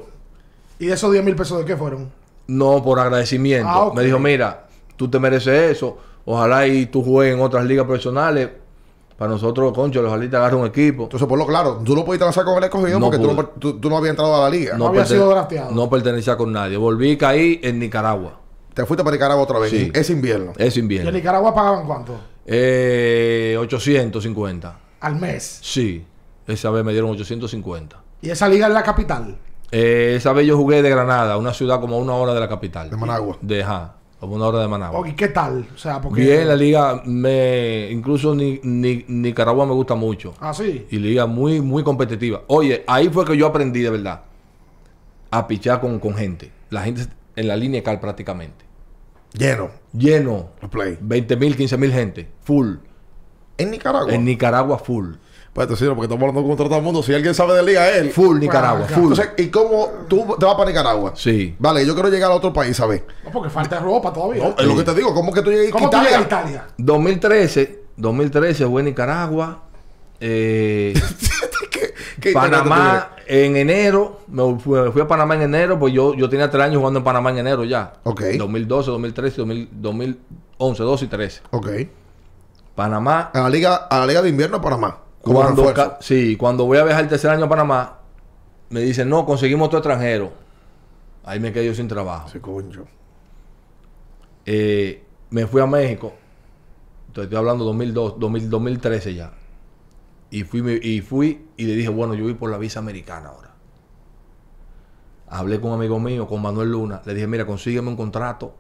¿Y de esos 10.000 pesos de qué fueron? No, por agradecimiento. Ah, okay. Me dijo, mira, tú te mereces eso. Ojalá y tú juegues en otras ligas profesionales. Para nosotros, concho, los Alitas agarran un equipo. Entonces, por lo claro, tú no podías lanzar con el escogido no porque tú no habías entrado a la liga. No habías sido drafteado. No pertenecía con nadie. Volví y caí en Nicaragua. Te fuiste para Nicaragua otra vez. Sí. Es invierno. Es invierno. ¿Y en Nicaragua pagaban cuánto? 850. ¿Al mes? Sí. Esa vez me dieron 850. ¿Y esa liga es la capital? Esa vez yo jugué de Granada, una ciudad como a 1 hora de la capital. ¿De Managua? Ajá. Como 1 hora de Managua. ¿Y qué tal? O sea, porque... Bien, la liga me... Incluso Nicaragua me gusta mucho. Ah, sí. Y liga muy, muy competitiva. Oye, ahí fue que yo aprendí de verdad a pichar con gente. La gente en la línea de cal prácticamente. Lleno. Lleno. A play. 20.000, 15.000 gente. Full. ¿En Nicaragua? En Nicaragua full. Pues te sirve porque estamos hablando contra todo el mundo. Si alguien sabe de liga, él. Full Nicaragua, full. Entonces, ¿y cómo tú te vas para Nicaragua? Sí. Vale, yo quiero llegar a otro país, ¿sabes? No, porque falta ropa todavía. No, es lo que te digo. ¿Cómo que tú llegas a Italia? A Italia? 2013 jugué en Nicaragua. ¿Qué Panamá en enero. Me fui a Panamá en enero. Pues yo tenía 3 años jugando en Panamá en enero ya. Ok. 2012, 2013, 2011, 12 y 13. Ok. Panamá. A la liga de invierno de Panamá. Cuando voy a viajar el tercer año a Panamá, me dicen, no, conseguimos otro extranjero. Ahí me quedé yo sin trabajo. Sí, coño. Me fui a México. Entonces, estoy hablando 2013 ya. Y le dije, bueno, yo voy por la visa americana ahora. Hablé con un amigo mío, con Manuel Luna. Le dije, mira, consígueme un contrato.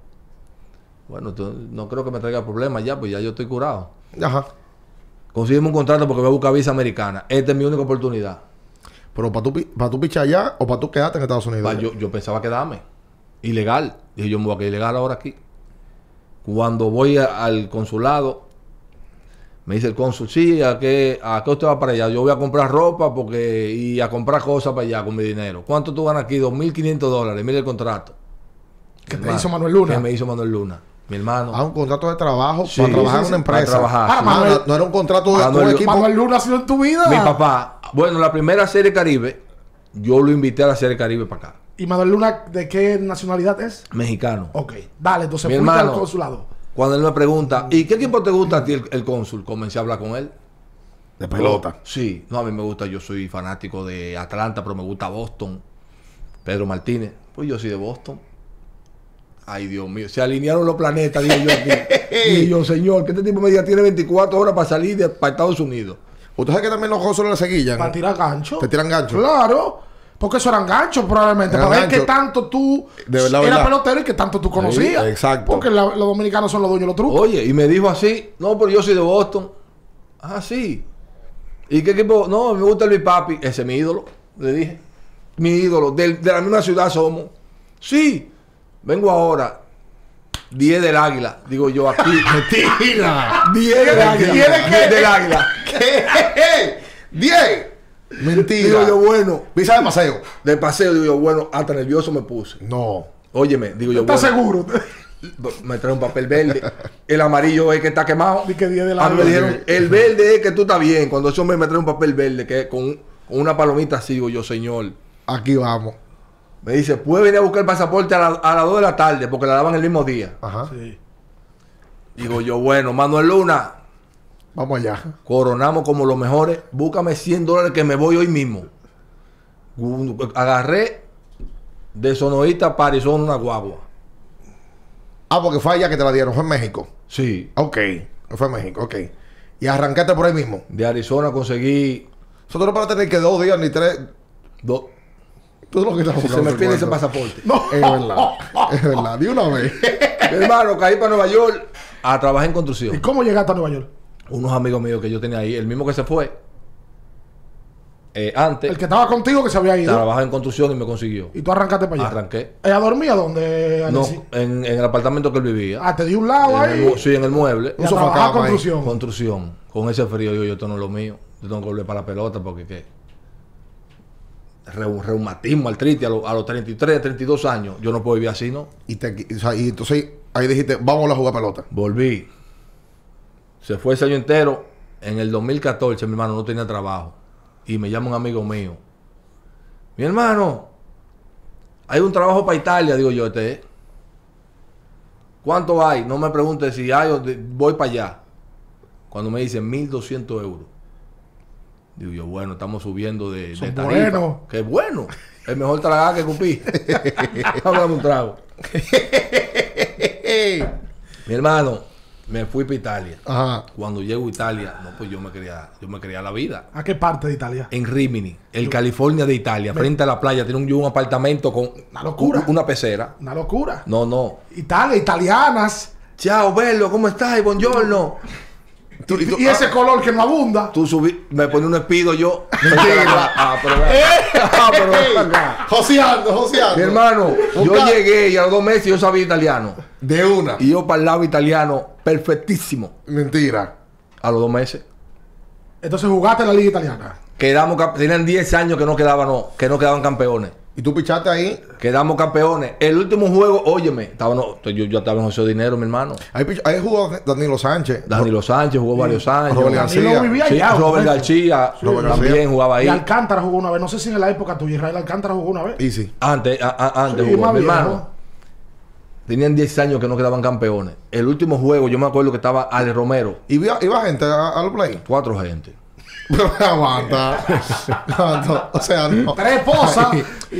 Bueno, no creo que me traiga problemas ya, pues ya yo estoy curado. Ajá. Consígueme un contrato porque voy a buscar visa americana. Esta es mi única oportunidad. ¿Pero para tú pichar allá o para tú quedarte en Estados Unidos? Yo pensaba quedarme. Ilegal. Dije, yo me voy a quedar ilegal ahora aquí. Cuando voy al consulado, me dice el cónsul, sí, ¿a qué usted va para allá? Yo voy a comprar ropa y a comprar cosas para allá con mi dinero. ¿Cuánto tú ganas aquí? $2.500. Mira el contrato. ¿Qué te hizo Manuel Luna? ¿Qué me hizo Manuel Luna? Mi hermano. Ah, un contrato de trabajo, sí, para trabajar en una empresa. No era un contrato de un equipo. Manuel Luna ha sido en tu vida. Mi papá. Bueno, la primera Serie Caribe, yo lo invité a la Serie Caribe para acá. ¿Y Manuel Luna de qué nacionalidad es? Mexicano. Ok. Dale, entonces mi hermano, al consulado. Cuando él me pregunta, ¿y qué equipo te gusta a ti el cónsul? Comencé a hablar con él. ¿De pelota? Sí. No, a mí me gusta, yo soy fanático de Atlanta, pero me gusta Boston. Pedro Martínez. Pues yo soy de Boston. Ay, Dios mío, se alinearon los planetas, dije yo aquí. Dije yo, señor, que este tipo me diga tiene 24 horas para salir para Estados Unidos. ¿Usted sabe que también los cónsules se guillan? Para tirar gancho. ¿Te tiran gancho? Claro, porque eso eran ganchos probablemente. Para ver qué tanto tú eras pelotero y qué tanto tú conocías. Sí, exacto. Porque los dominicanos son los dueños de los trucos. Oye, y me dijo así, no, pero yo soy de Boston. Ah, sí. ¿Y qué equipo? No, me gusta el Bipapi. Ese es mi ídolo, le dije. Mi ídolo, de la misma ciudad somos. Sí. Vengo ahora. 10 del Águila. Digo yo aquí. Mentira. 10 del Águila. 10 del Águila. ¿Qué? 10. Mentira. Digo yo, bueno. ¿Visa de paseo? De paseo, digo yo, bueno, hasta nervioso me puse. No. Óyeme, digo yo, bueno. ¿Estás seguro? Me trae un papel verde. El amarillo es que está quemado. ¿Y que 10 del Águila? Dijeron, el verde es que tú estás bien. Cuando eso me trae un papel verde, que con una palomita así, digo yo, señor. Aquí vamos. Me dice, puede venir a buscar el pasaporte a las 2 de la tarde, porque la daban el mismo día. Ajá. Sí. Digo yo, bueno, Manuel Luna. Vamos allá. Coronamos como los mejores. Búscame $100 que me voy hoy mismo. Agarré de Sonorita para Arizona una guagua. Ah, porque fue allá que te la dieron. ¿Fue en México? Sí. Ok. Fue en México, ok. ¿Y arrancaste por ahí mismo? De Arizona conseguí... Nosotros para tener que 2 días ni 3... Todo lo que se me pide ese pasaporte. No. Es verdad. Es verdad. De una vez. Mi hermano, caí para Nueva York a trabajar en construcción. ¿Y cómo llegaste a Nueva York? Unos amigos míos que yo tenía ahí. El mismo que se fue. Antes. El que estaba contigo que se había ido. Trabajaba en construcción y me consiguió. ¿Y tú arrancaste para allá? Arranqué. ¿Ella dormía dónde? No, en el apartamento que él vivía. Ah, te di un lado ahí. Sí, en el mueble. Un sofá. Construcción. Construcción. Con ese frío yo, esto no es lo mío. Yo tengo que volver para la pelota porque qué. Reumatismo, artritis, a los 33, 32 años. Yo no puedo vivir así, ¿no? Y entonces ahí dijiste, vamos a jugar pelota. Volví. Se fue ese año entero. En el 2014, mi hermano, no tenía trabajo. Y me llama un amigo mío. Mi hermano, hay un trabajo para Italia, digo yo, ¿Cuánto hay? No me preguntes si hay o voy para allá. Cuando me dicen 1,200 euros. Digo yo, bueno, estamos subiendo de tarifa. Bueno. ¡Qué bueno! El mejor tragar que cupí. Dame un trago. Mi hermano, me fui para Italia. Ajá. Cuando llego a Italia, no, pues yo me quería la vida. ¿A qué parte de Italia? En Rimini, California de Italia. Frente a la playa. Tiene un apartamento con... Una locura. Una pecera. Una locura. No, no. Italia, italianas. Chao, Bello, ¿cómo estás? Buongiorno. Y ese color que no abunda. Tú subí, me pone un espido yo. Joseando. Mi hermano, yo llegué y a los 2 meses yo sabía italiano. De una. Y yo parlaba italiano perfectísimo. Mentira. A los 2 meses. Entonces jugaste en la liga italiana. Quedamos, tenían 10 años que no quedaban campeones. ¿Y tú pichaste ahí? Quedamos campeones. El último juego, óyeme, yo estaba en José Dinero, mi hermano. Ahí jugó Danilo Sánchez. Danilo Sánchez jugó varios años. Robert García. Robert García también jugaba ahí. Y Alcántara jugó una vez. No sé si en la época tuya, Israel Alcántara jugó una vez. Y sí. Antes jugó, mi hermano. Tenían 10 años que no quedaban campeones. El último juego, yo me acuerdo que estaba Ale Romero. ¿Y iba gente al play? 4 gente. Pero aguanta. O sea, no. 3 esposas. Sí,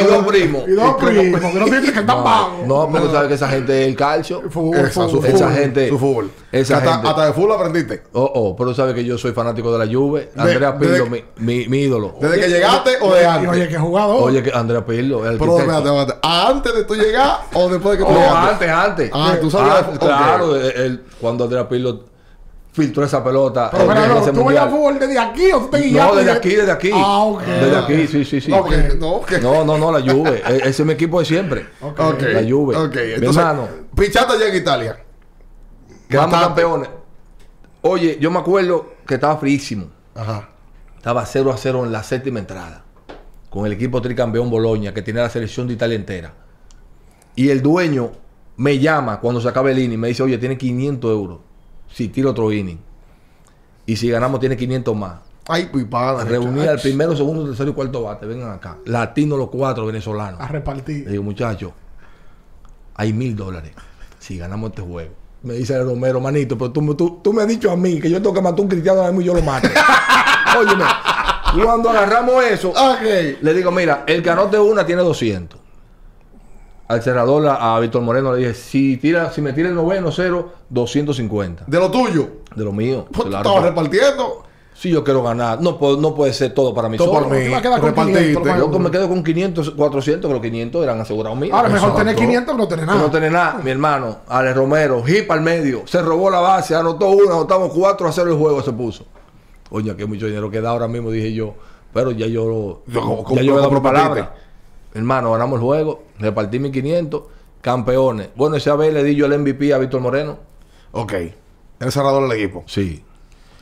y 2 primos. Y 2 primos. Que no tienen que estar pagos. No, pero tú sabes que esa gente es el calcio. Esa gente. Su fútbol. Hasta de fútbol aprendiste. Pero tú sabes que yo soy fanático de la Juve. Andrea Pirlo, mi ídolo. ¿Desde que llegaste o de antes? Oye, que jugador. Oye, que Andrea Pirlo. ¿Antes de tú llegar o después de que tú llegaste? Antes. Ah, tú sabes. Claro, cuando Andrea Pirlo filtró esa pelota. Pero ¿tú veías fútbol desde aquí o tú te guiaste? No, desde aquí. Ah, ok. Desde aquí, sí. Okay. No, la Juve. Ese es mi equipo de siempre. Ok. La Juve. Ok. Entonces, hermano, pichato allá en Italia. Vamos campeones. Oye, yo me acuerdo que estaba fríísimo. Ajá. Estaba 0-0 en la 7ª entrada. Con el equipo tricampeón Boloña, que tiene la selección de Italia entera. Y el dueño me llama cuando se acaba el inning. Me dice, oye, tiene 500 euros. Si tiro otro inning. Y si ganamos tiene 500 más. Ay, pipada. Reunir al primero, segundo, tercero y cuarto bate. Vengan acá. Latinos los 4 venezolanos. A repartir. Le digo, muchachos, hay $1,000. Si ganamos este juego. Me dice el Romero, manito, pero tú me has dicho a mí que yo tengo que matar a un cristiano a mí y yo lo mato. Óyeme. Cuando agarramos eso, le digo, mira, el que anote una tiene 200. Al cerrador, a Víctor Moreno, le dije, si me tira el 9-0, 250. ¿De lo tuyo? De lo mío. ¿Tú estabas repartiendo? Sí, yo quiero ganar. No puede ser todo para mí solo. Todo para mí. Yo me quedo con 500, 400, que los 500 eran asegurados míos. Ahora, mejor tener 500 que no tener nada. Que no tener nada, mi hermano. Ale Romero, hip al medio. Se robó la base, anotó una, anotamos 4-0 el juego, se puso. Oye, qué mucho dinero queda ahora mismo, dije yo. Pero ya yo lo... Ya yo he dado mi palabra. Hermano, ganamos el juego, repartí 1,500 campeones. Bueno, esa vez le di yo el MVP a Víctor Moreno. Ok. El cerrador del equipo. Sí.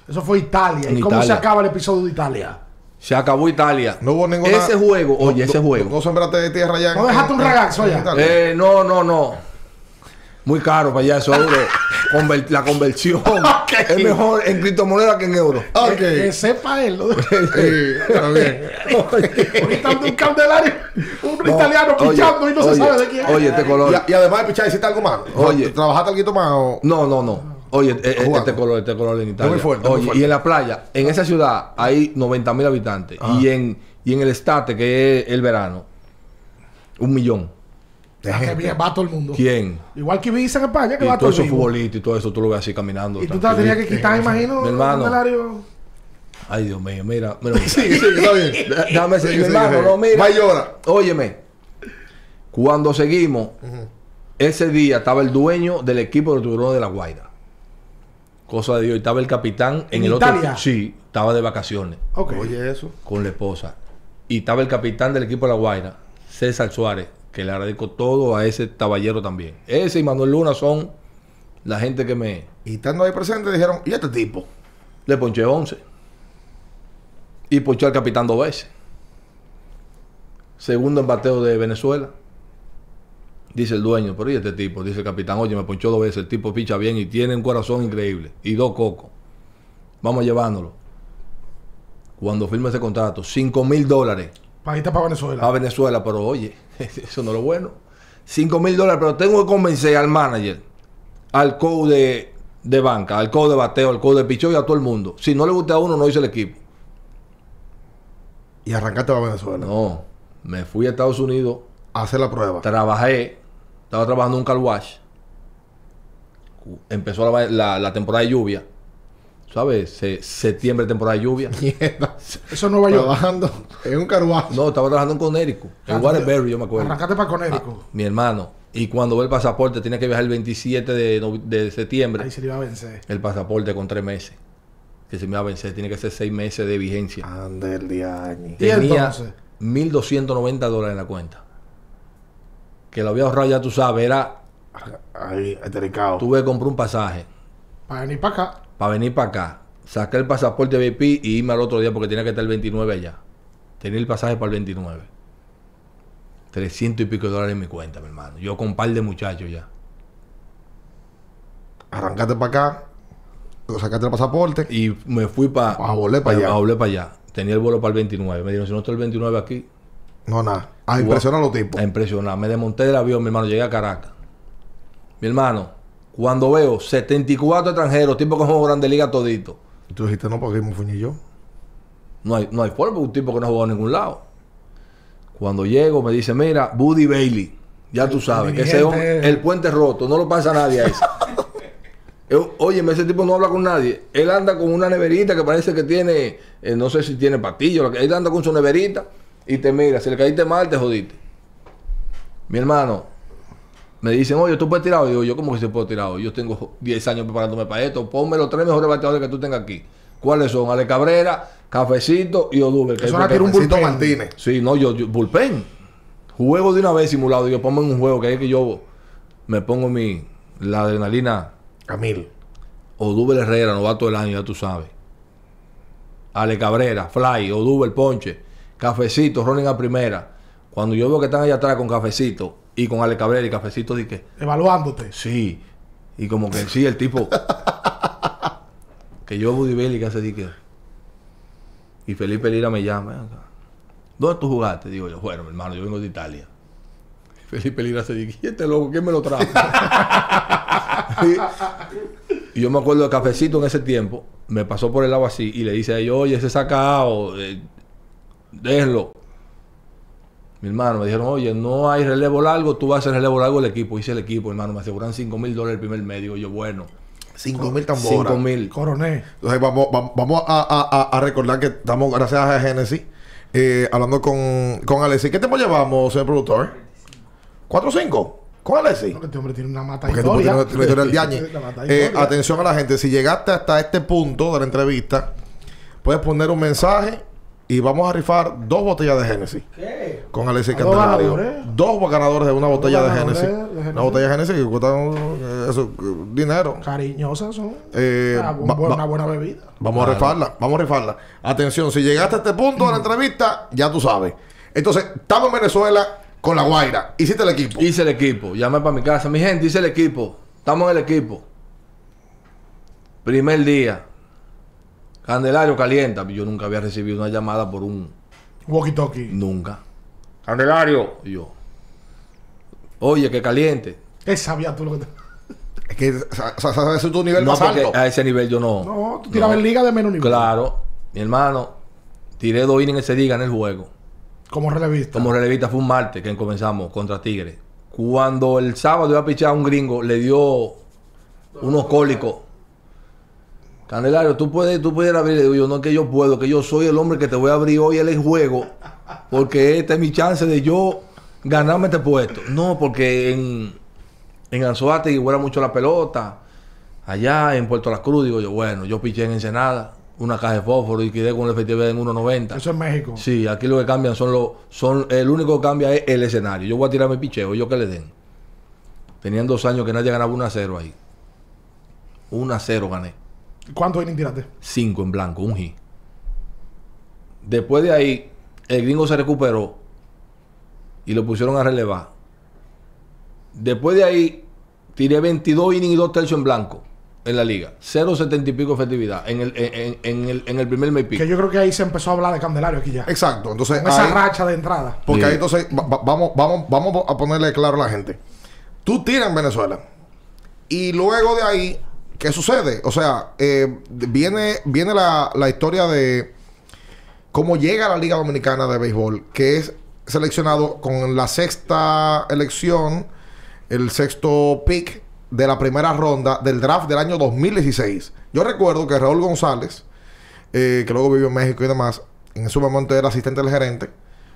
Eso fue Italia. ¿Y cómo se acaba el episodio de Italia? Se acabó Italia. No hubo ninguna... Ese juego, oye, ese juego. No sembraste de tierra allá. No dejaste un regazo allá. No, no, no. Muy caro para allá, eso la conversión. Okay. Es mejor en criptomoneda que en euros. Okay. Que sepa él. Ahorita anda un Candelario, un italiano pichando y no se sabe de quién. Oye, este color. Y además de pichar, hiciste algo más. Oye. ¿Trabajaste algo más o...? No, no, no. Oye, este color en Italia. Muy fuerte, oye, muy fuerte. Y en la playa, en esa ciudad hay 90.000 habitantes. Ah. Y en el estate, que es el verano, 1 millón. Que bien, va todo el mundo. ¿Quién? Igual que Ibiza en España, que va todo el mundo. Y todos esos futbolistas y todo eso, tú lo ves así caminando. Y tú te tenías que quitar, imagino, mi hermano. Ay, Dios mío, mira. Sí, está bien. Dame ese, mi hermano, no, mira. Va y llora. Óyeme, cuando seguimos, ese día estaba el dueño del equipo de Tiburones de La Guaira. Cosa de Dios. Y estaba el capitán en el otro. ¿Italia? Sí, estaba de vacaciones. Okay. Oye, eso. Con la esposa. Y estaba el capitán del equipo de La Guaira, César Suárez, que le agradezco todo a ese caballero también. Ese y Manuel Luna son la gente que me... Y estando ahí presente dijeron, ¿y este tipo? Le ponché 11. Y ponché al capitán 2 veces. Segundo en bateo de Venezuela. Dice el dueño, pero ¿y este tipo? Dice el capitán, oye, me ponchó 2 veces. El tipo picha bien y tiene un corazón increíble. Y 2 cocos. Vamos llevándolo. Cuando firme ese contrato, $5,000. Pajita para Venezuela. A Venezuela, pero oye, eso no es lo bueno. $5,000, pero tengo que convencer al manager, al coach de banca, al coach de bateo, al coach de picheo y a todo el mundo. Si no le gusta a uno, no hice el equipo. ¿Y arrancaste para Venezuela? No, me fui a Estados Unidos. Hacer la prueba. Trabajé, estaba trabajando en un car wash. Empezó la temporada de lluvia. ¿Sabes? Septiembre, temporada de lluvia. Mierda. Eso es Nueva York. Trabajando en un car wash. No, estaba trabajando en Connecticut. En Waterbury, yo me acuerdo. Arrancaste para Connecticut. Mi hermano. Y cuando ve el pasaporte, tenía que viajar el 27 de septiembre. Ahí se le iba a vencer. El pasaporte con 3 meses. Que se me iba a vencer. Tiene que ser 6 meses de vigencia. Ande el día. Tenía $1,290 en la cuenta. Que lo había ahorrado, ya tú sabes, era... Ahí, estericado. Tuve que comprar un pasaje. Para venir para acá. Para venir para acá. Saqué el pasaporte VIP y irme al otro día porque tenía que estar el 29 allá. Tenía el pasaje para el 29. $300 y pico en mi cuenta, mi hermano. Yo con un par de muchachos ya. Arrancaste para acá. Sacaste el pasaporte. Y me fui para... A volver para allá. A volver para allá. Tenía el vuelo para el 29. Me dijeron, si no está el 29 aquí... No, nada. A impresionar a los tipos. A impresionar. Me desmonté del avión, mi hermano. Llegué a Caracas. Mi hermano, cuando veo 74 extranjeros, tipos que jugó Grande Liga todito. ¿Y tú dijiste no porque me fuñí yo? No hay forma, un tipo que no jugó en ningún lado. Cuando llego, me dice, mira, Buddy Bailey. Ya tú sabes, que ese es el puente roto. No lo pasa a nadie a eso. Óyeme, ese tipo no habla con nadie. Él anda con una neverita que parece que tiene, no sé si tiene patillo. Él anda con su neverita. Y te mira, si le caíste mal, te jodiste. Mi hermano, me dicen, oye, ¿tú puedes tirar hoy? Digo, yo, ¿cómo que se puede tirar hoy? Yo tengo 10 años preparándome para esto. Ponme los 3 mejores bateadores que tú tengas aquí. ¿Cuáles son? Ale Cabrera, Cafecito y Odúber. Eso era que era un Bulpén. Martínez. Sí, no, yo Bulpén. Juego de una vez simulado. Yo pongo en un juego que es que yo me pongo la adrenalina. Camil. Odúber Herrera, novato del año, ya tú sabes. Ale Cabrera, Fly, Odúber, Ponche. Cafecito, running a primera. Cuando yo veo que están allá atrás con Cafecito y con Ale Cabrera y Cafecito, dije... Evaluándote. Sí. Y como que sí, el tipo... que yo Buddy Bailey que hace dique. Y Felipe Lira me llama. ¿Dónde tú jugaste? Digo yo, bueno, mi hermano, yo vengo de Italia. Felipe Lira se dique, ¿y este loco? ¿Quién me lo trajo? Y yo me acuerdo de Cafecito en ese tiempo. Me pasó por el lado así y le dice a ellos, oye, ese sacao... déjelo. Mi hermano, me dijeron, oye, no hay relevo largo, tú vas a hacer relevo largo el equipo. Hice el equipo, hermano, me aseguran $5,000 el primer medio. Yo, bueno. 5,000 tambora. 5,000. Coronel. Entonces vamos a recordar que estamos, gracias a Hennessy, hablando con Alessi. ¿Qué tiempo llevamos, señor productor? 4 o 5. ¿Con Alessi? No, este hombre tiene una mata historia. Atención a la gente, si llegaste hasta este punto de la entrevista, puedes poner un mensaje Y vamos a rifar 2 botellas de Hennessy. ¿Qué? Con Alexis Candelario. Dos ganadores de una botella de Hennessy. Una botella de Hennessy que cuesta dinero. Cariñosas son. Una buena bebida. Vamos a rifarla. Vamos a rifarla. Atención, si llegaste a este punto de la entrevista, ya tú sabes. Entonces, estamos en Venezuela con La Guaira. ¿Hiciste el equipo? Hice el equipo. Llamé para mi casa. Mi gente, hice el equipo. Estamos en el equipo. Primer día. Candelario calienta. Yo nunca había recibido una llamada por un walkie-talkie. Nunca. Candelario. Y yo. Oye, que caliente. ¿Qué sabías tú lo que te... Es que sabes tu nivel más alto. A ese nivel yo no. No, tú tirabas en liga de menos nivel. Claro. Mi hermano, tiré 2 innings ese día en el juego. Como relevista. Como relevista fue un martes que comenzamos contra Tigres. Cuando el sábado iba a pichar a un gringo, le dio unos cólicos. Candelario, tú puedes abrir. Digo yo, no es que yo puedo, que yo soy el hombre que te voy a abrir hoy el juego, porque esta es mi chance de yo ganarme este puesto. No, porque en Anzoátegui huele mucho la pelota. Allá en Puerto Las Cruz, digo yo, bueno, yo piché en Ensenada, una caja de fósforo y quedé con el efectividad en 1.90. Eso es México. Sí, aquí lo que cambian son el único que cambia es el escenario. Yo voy a tirarme el picheo, yo que le den. Tenían 2 años que nadie ganaba 1-0 ahí. 1-0 gané. ¿Cuántos innings tiraste? 5 en blanco, un hit. Después de ahí, el gringo se recuperó y lo pusieron a relevar. Después de ahí, tiré 22 innings y 2 tercios en blanco en la liga. 0.70 y pico efectividad en el primer mes pico. Que yo creo que ahí se empezó a hablar de Candelario aquí ya. Exacto. Entonces, con esa racha de entrada. Porque ahí entonces vamos a ponerle claro a la gente. Tú tiras en Venezuela y luego de ahí... ¿Qué sucede? O sea, viene la historia de cómo llega a la Liga Dominicana de Béisbol, que es seleccionado con la 6ª elección, el 6º pick de la primera ronda del draft del año 2016. Yo recuerdo que Raúl González, que luego vivió en México y demás, en su momento era asistente del gerente,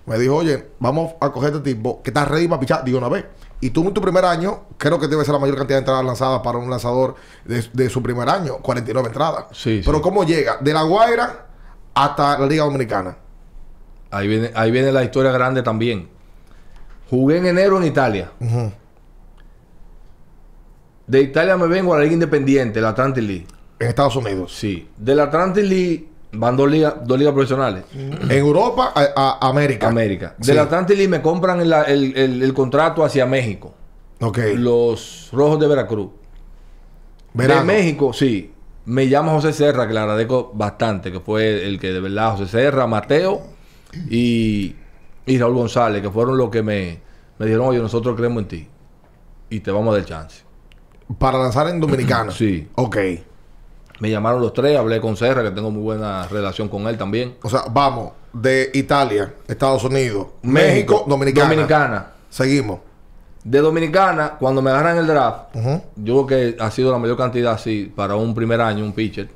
me dijo, oye, vamos a coger este tipo que está ready para pichar, digo, una vez. Y tú en tu primer año, creo que debe ser la mayor cantidad de entradas lanzadas para un lanzador de su primer año. 49 entradas. Sí, pero sí. ¿Cómo llega? De La Guaira hasta la Liga Dominicana. Ahí viene la historia grande también. Jugué en enero en Italia. De Italia me vengo a la Liga Independiente, la Atlantic League. En Estados Unidos. Sí. De la Atlantic League van dos ligas profesionales. En Europa a América. América. Sí. De la Atlantic League me compran el contrato hacia México. Ok. Los Rojos de Veracruz. Verano. De México, sí. Me llama José Serra, que le agradezco bastante, que fue el que de verdad, José Serra, Mateo y Raúl González, que fueron los que me dijeron, oye, nosotros creemos en ti y te vamos a dar chance. Para lanzar en Dominicana. Sí. Ok. Me llamaron los tres, hablé con Serra, que tengo muy buena relación con él también. O sea, vamos de Italia, Estados Unidos, México, Dominicana. Seguimos. De Dominicana, cuando me agarran el draft, yo creo que ha sido la mayor cantidad, sí, para un primer año, un pitcher.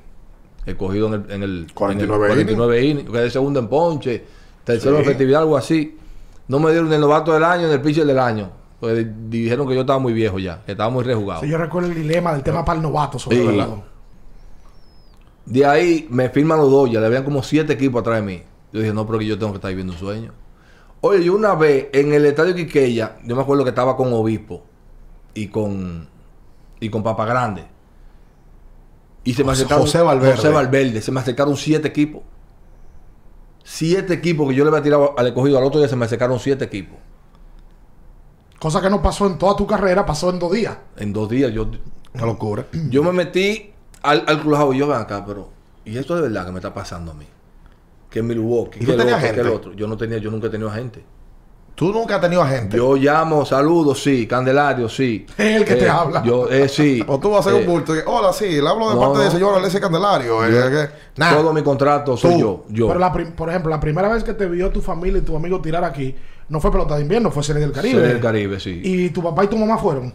He cogido en el 49 innings, quedé segundo en ponche, tercero en efectividad, algo así. No me dieron el novato del año, en el pitcher del año. Pues dijeron que yo estaba muy viejo ya, que estaba muy rejugado. Sí, yo recuerdo el dilema del tema para el novato, sobre todo. De ahí me firman los dos, ya le habían como 7 equipos atrás de mí. Yo dije, no, pero que yo tengo que estar viviendo un sueño. Oye, yo una vez en el estadio Quiqueya, yo me acuerdo que estaba con Obispo y con Papa Grande. Y se me acercaron. José Valverde. Se me acercaron 7 equipos. 7 equipos que yo le había tirado al escogido, al otro día se me acercaron 7 equipos. Cosa que no pasó en toda tu carrera, pasó en 2 días. En 2 días, yo. Una locura. Yo me metí al crujado, yo ven acá, pero y esto de verdad que me está pasando a mí, que Milwaukee, que el otro, yo nunca he tenido agente. ¿Tú nunca has tenido agente? Yo llamo, saludo, sí, Candelario, sí. Es el que te habla. Yo, sí. O tú vas a hacer un bulto, hola, sí, le hablo de parte del señor Alexis Candelario. Todo mi contrato soy yo. Pero por ejemplo, la primera vez que te vio tu familia y tu amigo tirar aquí, no fue Pelota de Invierno, fue Serie del Caribe. Serie del Caribe, sí. ¿Y tu papá y tu mamá fueron?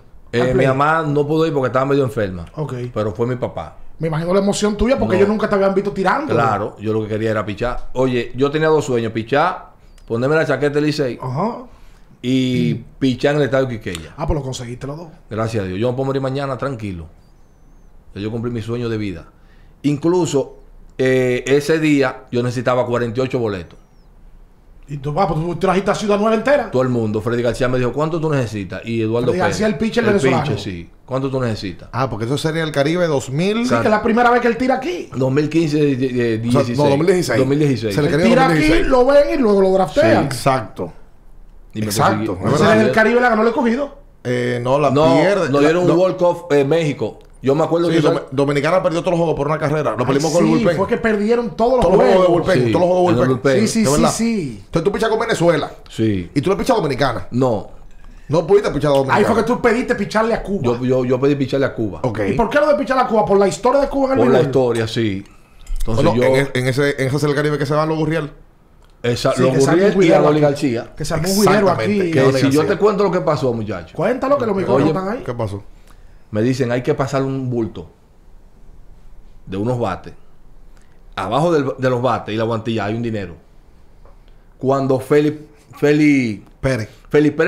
Mi mamá no pudo ir porque estaba medio enferma. Ok. Pero fue mi papá. Me imagino la emoción tuya porque ellos nunca te habían visto tirando. Claro, yo lo que quería era pichar. Oye, yo tenía 2 sueños: pichar, ponerme la chaqueta del Licey y pichar en el estadio Quiqueya. Ah, pues lo conseguiste los dos. Gracias a Dios. Yo me puedo morir mañana tranquilo. Yo cumplí mi sueño de vida. Incluso Ese día yo necesitaba 48 boletos. Y tú, papá, tú trajiste a Ciudad Nueva entera. Todo el mundo. Freddy García me dijo, ¿cuánto tú necesitas? Y Eduardo Pérez. Freddy García, el pitcher venezolano. El pitcher, sí. ¿Cuánto tú necesitas? Ah, porque eso sería el Caribe 2000. Sí, que es la primera vez que él tira aquí. 2015, 16. No, 2016. 2016. Se le tira 2016. Aquí, lo ven y luego lo draftean. Sí, exacto. Exacto. Entonces en el Caribe la ganó, le he cogido. No, la pierde. Nos dieron un World Cup México. Yo me acuerdo que Dominicana perdió todos los juegos por una carrera. Lo perdimos con el bullpen. Fue que perdieron todos los juegos de bullpen. Sí. Entonces tú pichas con Venezuela. Sí. ¿Y tú le pichas a Dominicana? No. No pudiste pichar a Dominicana. Ahí fue que tú pediste picharle a Cuba. Yo pedí picharle a Cuba. Okay. ¿Y por qué lo de picharle a Cuba? ¿Por la historia de Cuba en el Por la historia, sí. Entonces yo... En ese es el Caribe que se va a los Gurriel. Exacto, sí, los y a Oli García. Que se armó un juidero aquí. Si yo te cuento lo que pasó, muchachos. Cuéntalo, que los micrófonos están ahí. ¿Qué pasó? Me dicen, hay que pasar un bulto de unos bates. Abajo de los bates y la guantilla hay un dinero. Cuando Félix Pérez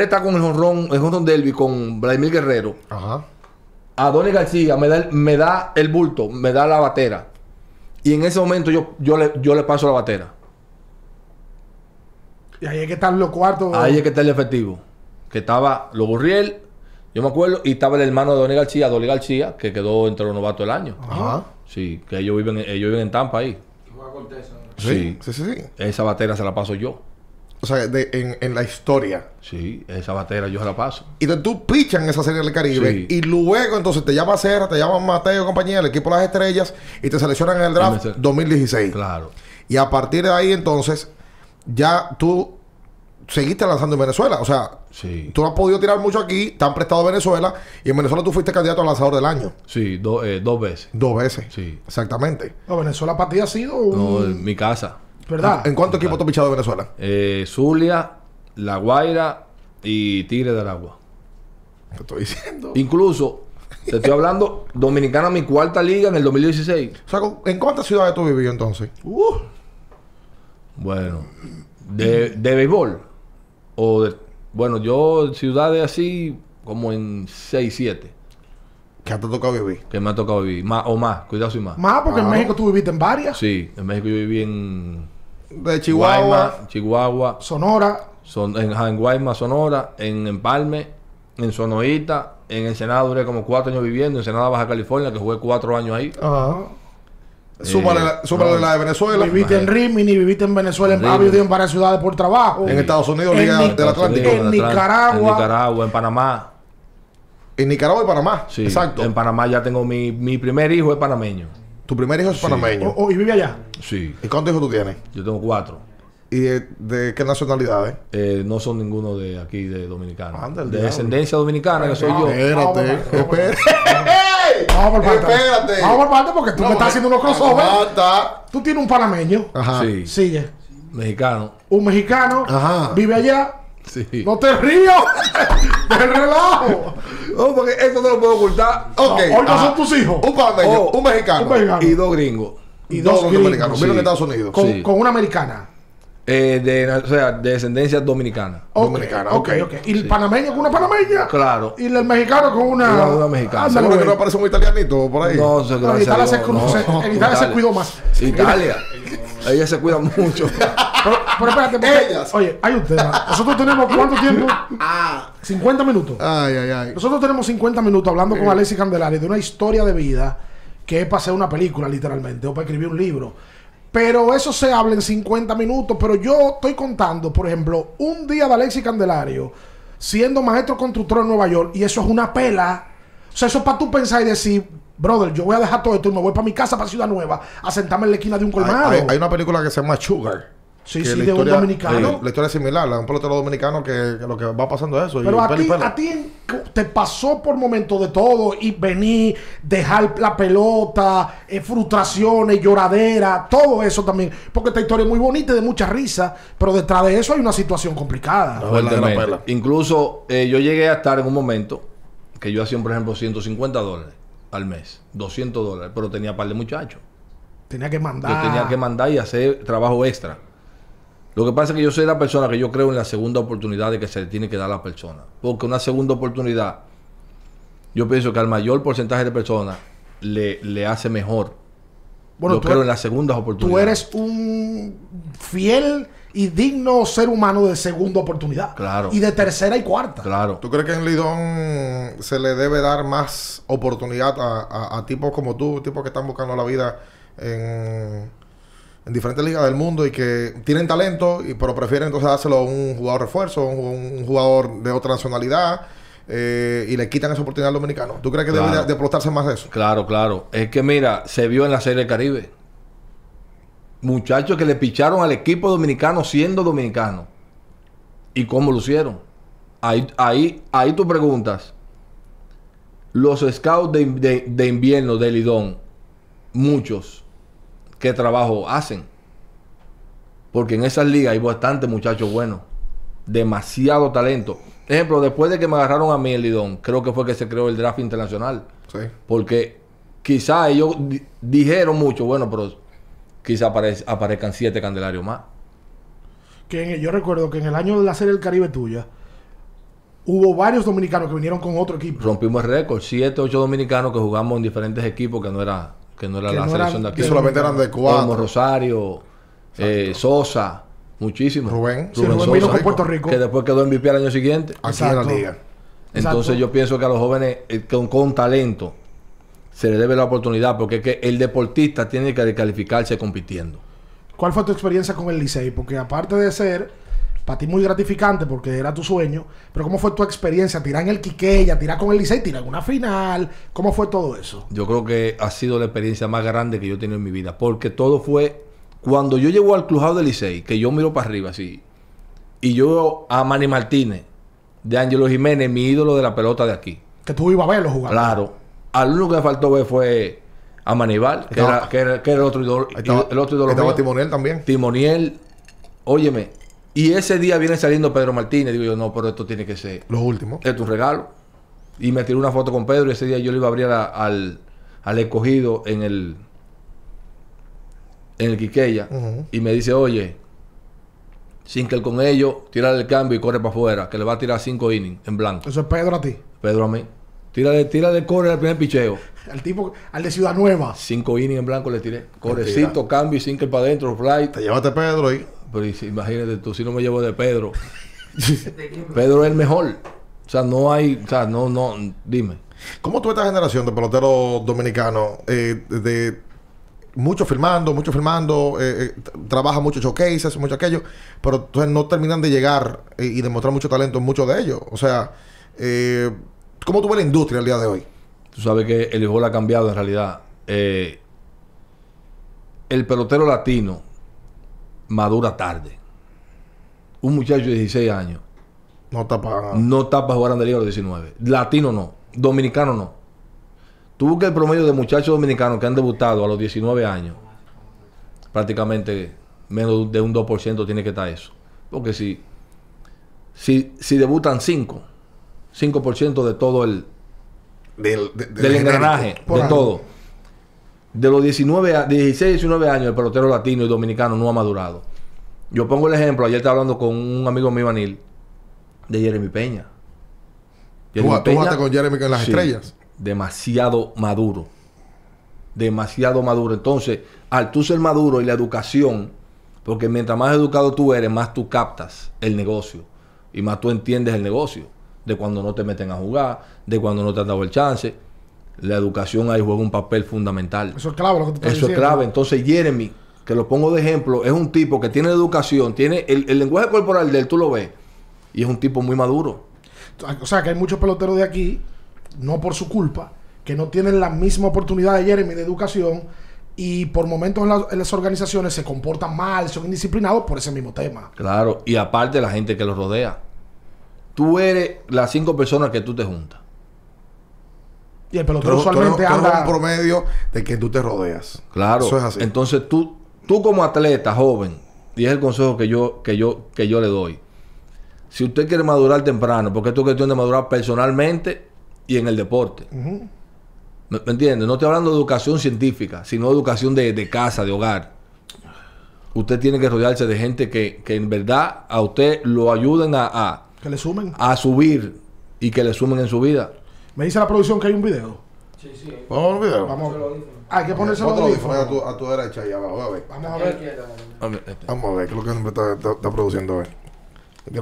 está con el jonrón derby con Vladimir Guerrero. Ajá. Adonis García me da el bulto, me da la batera. Y en ese momento yo le paso la batera. Y ahí es que están los cuartos. Ahí es que está el efectivo. Que estaba los Gurriel, yo me acuerdo, y estaba el hermano de Dolly García, que quedó entre los novatos del año. Ajá. Sí, que ellos viven en Tampa ahí. Sí. Esa batera se la paso yo. O sea, en la historia. Sí, esa batera yo se la paso. Y entonces tú pichas en esa serie del Caribe. Sí. Y luego entonces te llama Serra, te llama Mateo, compañía, el equipo de las Estrellas, y te seleccionan en el draft 2016. Claro. Y a partir de ahí entonces... Ya tú seguiste lanzando en Venezuela. O sea, sí, tú no has podido tirar mucho aquí. Te han prestado a Venezuela. Y en Venezuela tú fuiste candidato a lanzador del año. Sí, dos veces. Dos veces. Sí. Exactamente. No, Venezuela para ti ha sido en mi casa. ¿Verdad? ¿En cuánto equipo tú has pichado de Venezuela? Zulia, La Guaira y Tigres del Agua. ¿Qué estoy diciendo? Incluso... Te estoy hablando... Dominicana, mi cuarta liga en el 2016. O sea, ¿en cuántas ciudades tú vivías entonces? Bueno, de béisbol. Bueno, yo ciudades así como en 6, 7. ¿Qué te ha tocado vivir? Que me ha tocado vivir. Más, cuidado. Más, porque en México tú viviste en varias. Sí, en México yo viví en... De Chihuahua. Sonora. En Guaymas, Sonora. En Empalme. En Sonoita. En Ensenada duré como 4 años viviendo. En Ensenada, Baja California, que jugué 4 años ahí. Ajá. Súmale la de Venezuela. Viviste en Rimini, viviste en Venezuela, has vivido en varias ciudades por trabajo. En Estados Unidos, Liga del Atlántico. En Nicaragua, en Panamá. En Nicaragua y Panamá, sí. Exacto. En Panamá ya tengo mi primer hijo, es panameño. ¿Tu primer hijo es panameño? ¿Y vive allá? Sí. ¿Y cuántos hijos tú tienes? Yo tengo 4. ¿Y de qué nacionalidades? No son ninguno de aquí, de dominicano. De descendencia dominicana, que soy yo. Espérate. Vamos por parte porque tú me estás haciendo unos crossovers. Tú tienes un panameño. Ajá. Sí. Sigue. Mexicano. Un mexicano. Ajá. Vive allá. Sí. No te río. Te relajo. No, porque esto no lo puedo ocultar. Ok. Hoy no son tus hijos. Un panameño. Un mexicano. Y 2 gringos. Y 2 americanos. Viven en Estados Unidos. Con una americana. De descendencia dominicana. Okay. ¿Y el panameño con una panameña? Claro. ¿Y el mexicano con una...? Una mexicana. ¿Seguro que no aparece un italianito por ahí? No, en Italia se cuidó más. Italia. Ella se cuida mucho. Pero espérate, porque, ellas. Oye, hay usted. Nosotros tenemos ¿cuánto tiempo? 50 minutos. Ay. Nosotros tenemos 50 minutos hablando con Alexis Candelario de una historia de vida que es para hacer una película, literalmente, o para escribir un libro. Pero eso se habla en 50 minutos. Pero yo estoy contando, por ejemplo, un día de Alexis Candelario siendo maestro constructor en Nueva York. Y eso es una pela. O sea, eso es para tú pensar y decir, brother, yo voy a dejar todo esto y me voy para mi casa, para Ciudad Nueva, a sentarme en la esquina de un colmado. Hay una película que se llama Sugar. Sí, sí, de un dominicano. La historia es similar, la de un pelotero dominicano que lo que va pasando es eso. Pero a ti te pasó por momentos de todo y venir, dejar la pelota, frustraciones, lloradera, todo eso también. Porque esta historia es muy bonita y de mucha risa, pero detrás de eso hay una situación complicada. Incluso yo llegué a estar en un momento que yo hacía, por ejemplo, $150 al mes, $200, pero tenía par de muchachos. Tenía que mandar. Yo tenía que mandar y hacer trabajo extra. Lo que pasa es que yo soy la persona que yo creo en la segunda oportunidad de que se le tiene que dar a la persona. Porque una segunda oportunidad, yo pienso que al mayor porcentaje de personas le hace mejor Bueno, yo creo en las segundas oportunidades. Tú eres un fiel y digno ser humano de segunda oportunidad. Claro. Y de tercera y cuarta. Claro. ¿Tú crees que en Lidom se le debe dar más oportunidad a tipos como tú, tipos que están buscando la vida en diferentes ligas del mundo y que tienen talento, pero prefieren entonces dárselo a un jugador refuerzo, un jugador de otra nacionalidad, y le quitan esa oportunidad al dominicano? ¿Tú crees que debe de explotarse más de eso? Claro, claro. Es que mira, se vio en la Serie del Caribe. Muchachos que le picharon al equipo dominicano siendo dominicano. ¿Y cómo lucieron? Ahí tú preguntas. Los scouts de invierno de Lidom, muchos, ¿qué trabajo hacen? Porque en esas ligas hay bastantes muchachos buenos. Demasiado talento. Ejemplo, después de que me agarraron a mí el Lidom, creo que fue que se creó el draft internacional. Sí. Porque quizá ellos dijeron mucho, bueno, pero quizá aparezcan 7 Candelarios más. Que yo recuerdo que en el año de la Serie del Caribe tuya, hubo varios dominicanos que vinieron con otro equipo. Rompimos el récord. 7, 8 dominicanos que jugamos en diferentes equipos que no era la selección de aquí. Y solamente eran de Cuba. Como Rosario, Sosa, muchísimos. Rubén vino con Puerto Rico. Que después quedó MVP al año siguiente. Aquí en la liga. Entonces yo pienso que a los jóvenes con talento se les debe la oportunidad, porque es que el deportista tiene que calificarse compitiendo. ¿Cuál fue tu experiencia con el Licey? Porque aparte de ser para ti muy gratificante porque era tu sueño, pero ¿cómo fue tu experiencia? ¿Tirar en el Quiqueya, tirar con el Licey, tirar en una final? ¿Cómo fue todo eso? Yo creo que ha sido la experiencia más grande que yo he tenido en mi vida, porque todo fue cuando yo llego al clubhouse del Licey, que yo miro para arriba así, y yo veo a Manny Martínez, de Ángelo Jiménez, mi ídolo de la pelota de aquí. Que tú ibas a verlo jugar. Claro. Al único que me faltó ver fue a Manival, que era el otro ídolo. Estaba Timoniel también. Timoniel, óyeme. Y ese día viene saliendo Pedro Martínez. Digo yo, no, pero esto tiene que ser lo último. Esto es un regalo. Y me tiré una foto con Pedro. Y ese día yo le iba a abrir al escogido en el Quiqueya. Y me dice, oye, sin que él con ellos, tírale el cambio y corre para afuera, que le va a tirar 5 innings en blanco. Eso es Pedro a ti. Pedro a mí. Tírale corre al primer picheo. Al tipo, al de Ciudad Nueva. 5 innings en blanco le tiré. Correcito, cambio y sinker para adentro, fly. Te llevaste Pedro ahí. Pero imagínate tú, si no me llevo de Pedro. Pedro es el mejor. O sea, no hay, o sea, no, dime. ¿Cómo tú esta generación de peloteros dominicanos, muchos firmando, trabaja muchos showcases, mucho aquello, pero entonces no terminan de llegar y demostrar mucho talento en muchos de ellos? O sea, ¿cómo tú ves la industria el día de hoy? Tú sabes que el béisbol ha cambiado en realidad. El pelotero latino madura tarde. Un muchacho de 16 años. No está para jugar en la liga a los 19. Latino no. Dominicano no. Tú buscas el promedio de muchachos dominicanos que han debutado a los 19 años. Prácticamente menos de un 2% tiene que estar eso. Porque si debutan 5% de todo el del engranaje, de todo. De los 16 a 19 años, el pelotero latino y dominicano no ha madurado. Yo pongo el ejemplo. Ayer estaba hablando con un amigo mío, Anil, de Jeremy Peña. ¿Tú jugaste con Jeremy en las Estrellas? Demasiado maduro. Demasiado maduro. Entonces, al tú ser maduro y la educación, porque mientras más educado tú eres, más tú captas el negocio. Y más tú entiendes el negocio. De cuando no te meten a jugar, de cuando no te han dado el chance. La educación ahí juega un papel fundamental. Eso es clave lo que te estoy diciendo. Eso es clave. Entonces Jeremy, que lo pongo de ejemplo, es un tipo que tiene educación, tiene el lenguaje corporal de él, tú lo ves, y es un tipo muy maduro. O sea que hay muchos peloteros de aquí, no por su culpa, que no tienen la misma oportunidad de Jeremy de educación, y por momentos en las organizaciones se comportan mal, son indisciplinados por ese mismo tema. Claro, y aparte la gente que los rodea. Tú eres las 5 personas que tú te juntas. Y el pelotero usualmente anda un promedio de que tú te rodeas. Claro. Eso es así. Entonces tú como atleta joven, y es el consejo que yo le doy. Si usted quiere madurar temprano, porque esto es cuestión de madurar personalmente y en el deporte. ¿Me entiendes? No estoy hablando de educación científica, sino educación de casa, de hogar. Usted tiene que rodearse de gente que en verdad a usted lo ayuden a que le sumen. A subir y que le sumen en su vida. Me dice la producción que hay un video. Sí, sí. Vamos a un video. Vamos. Hay que ponerse los audífonos. A tu derecha allá abajo. A ver. Vamos a ver. Vamos a ver qué es lo que siempre está produciendo hoy.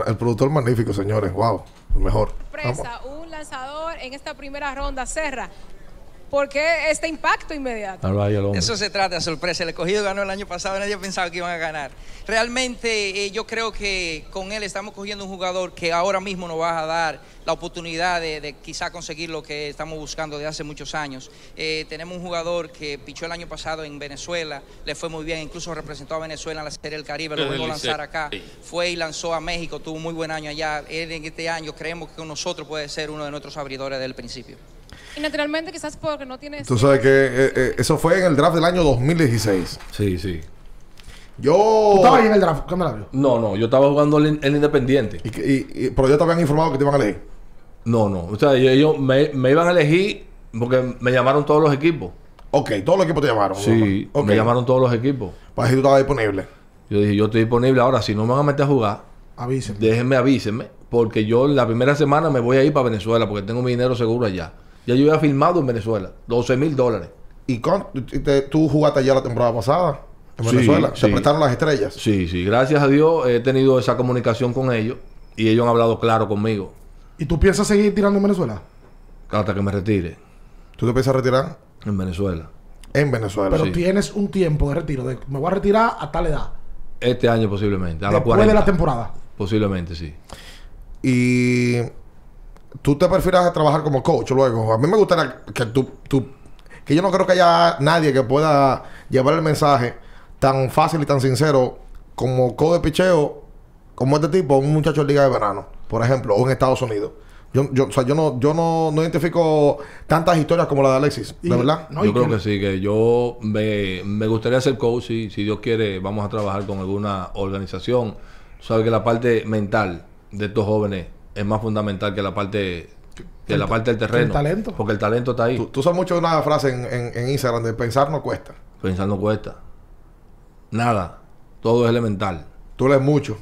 El productor magnífico, señores. Wow. El mejor. Presa, un lanzador en esta primera ronda. Serra. ¿Por qué este impacto inmediato? Eso se trata, sorpresa. El escogido ganó el año pasado, nadie pensaba que iban a ganar. Realmente yo creo que con él estamos cogiendo un jugador que ahora mismo nos va a dar la oportunidad de quizá conseguir lo que estamos buscando de hace muchos años. Tenemos un jugador que pichó el año pasado en Venezuela, le fue muy bien, incluso representó a Venezuela en la Serie del Caribe, lo volvió a lanzar acá, fue y lanzó a México, tuvo un muy buen año allá. Él en este año creemos que con nosotros puede ser uno de nuestros abridores del principio. Y naturalmente quizás porque no tiene... Tú sabes que eso fue en el draft del año 2016. Sí, sí. Yo... ¿Tú estabas ahí en el draft? ¿Qué me la vio? No, no. Yo estaba jugando el Independiente. ¿Pero ya te habían informado que te iban a elegir? No, no. O sea, ellos me iban a elegir porque me llamaron todos los equipos. Ok. ¿Todos los equipos te llamaron? Sí. Okay. Me llamaron todos los equipos. Para si tú estabas disponible. Yo dije, yo estoy disponible. Ahora, si no me van a meter a jugar... Avísenme. Déjenme, avísenme. Porque yo la primera semana me voy a ir para Venezuela porque tengo mi dinero seguro allá. Ya yo había firmado en Venezuela, $12,000. ¿Y tú jugaste allá la temporada pasada en Venezuela? Sí, ¿te prestaron las Estrellas? Sí, sí. Gracias a Dios he tenido esa comunicación con ellos y ellos han hablado claro conmigo. ¿Y tú piensas seguir tirando en Venezuela? Hasta que me retire. ¿Tú te piensas retirar? En Venezuela. En Venezuela. Pero tienes un tiempo de retiro. Me voy a retirar a tal edad. Este año posiblemente. A los 40. ¿Después de la temporada? Posiblemente, sí. Y... ¿Tú te prefieras a trabajar como coach luego? A mí me gustaría que tú yo no creo que haya nadie que pueda llevar el mensaje tan fácil y tan sincero como coach de picheo, como este tipo, un muchacho en Liga de Verano, por ejemplo, o en Estados Unidos. Yo no identifico tantas historias como la de Alexis, ¿de verdad? No, yo creo que sí, que yo me gustaría ser coach y si Dios quiere vamos a trabajar con alguna organización. Sabes que la parte mental de estos jóvenes es más fundamental que la parte del terreno. El talento. Porque el talento está ahí. Tú usas mucho una frase en Instagram de pensar no cuesta. Pensar no cuesta. Nada. Todo es elemental. Tú lees mucho.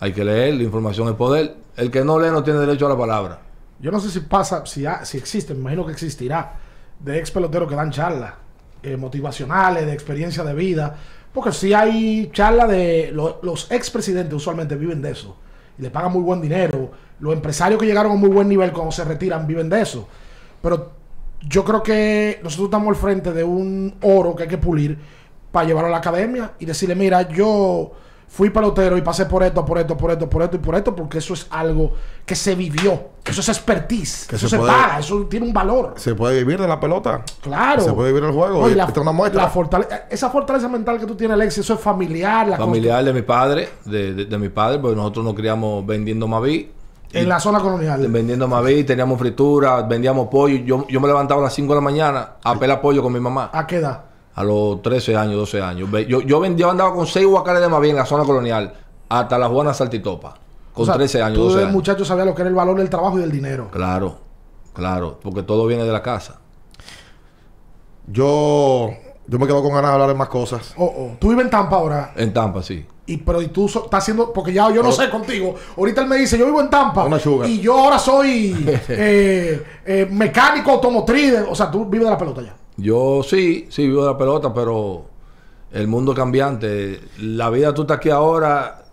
Hay que leer. La información es poder. El que no lee no tiene derecho a la palabra. Yo no sé si pasa, si existe, me imagino que existirá, de ex peloteros que dan charlas motivacionales, de experiencia de vida. Porque si hay charlas de... Los ex presidentes usualmente viven de eso. Y le pagan muy buen dinero. Los empresarios que llegaron a muy buen nivel cuando se retiran viven de eso. Pero yo creo que nosotros estamos al frente de un oro que hay que pulir para llevarlo a la academia y decirle, mira, yo fui pelotero y pasé por esto, por esto, por esto, por esto y por esto, porque eso es algo que se vivió. Eso es expertise. Que eso se paga. Eso tiene un valor. Se puede vivir de la pelota. Claro. Se puede vivir el juego. Oye, esta es una muestra. Esa fortaleza mental que tú tienes, Alexis, eso es familiar. Familiar de mi padre, de mi padre, porque nosotros nos criamos vendiendo maví. En la zona colonial. Vendiendo maví, teníamos frituras, vendíamos pollo. Yo me levantaba a las 5 de la mañana a pelar pollo con mi mamá. ¿A qué edad? A los 13 años, 12 años. Yo andaba con 6 guacales de maví en la zona colonial hasta la Juana Saltitopa. Con 13 años, 12 años. Todo el muchacho sabía lo que era el valor del trabajo y del dinero. Claro, claro. Porque todo viene de la casa. Yo me quedo con ganas de hablar de más cosas. ¿Tú vives en Tampa ahora? En Tampa, sí. Pero tú estás haciendo... Porque ya yo no sé contigo. Ahorita él me dice, yo vivo en Tampa. Una sugar. Y yo ahora soy mecánico automotriz. O sea, tú vives de la pelota ya. Yo sí vivo de la pelota, pero el mundo cambiante. La vida tú estás aquí ahora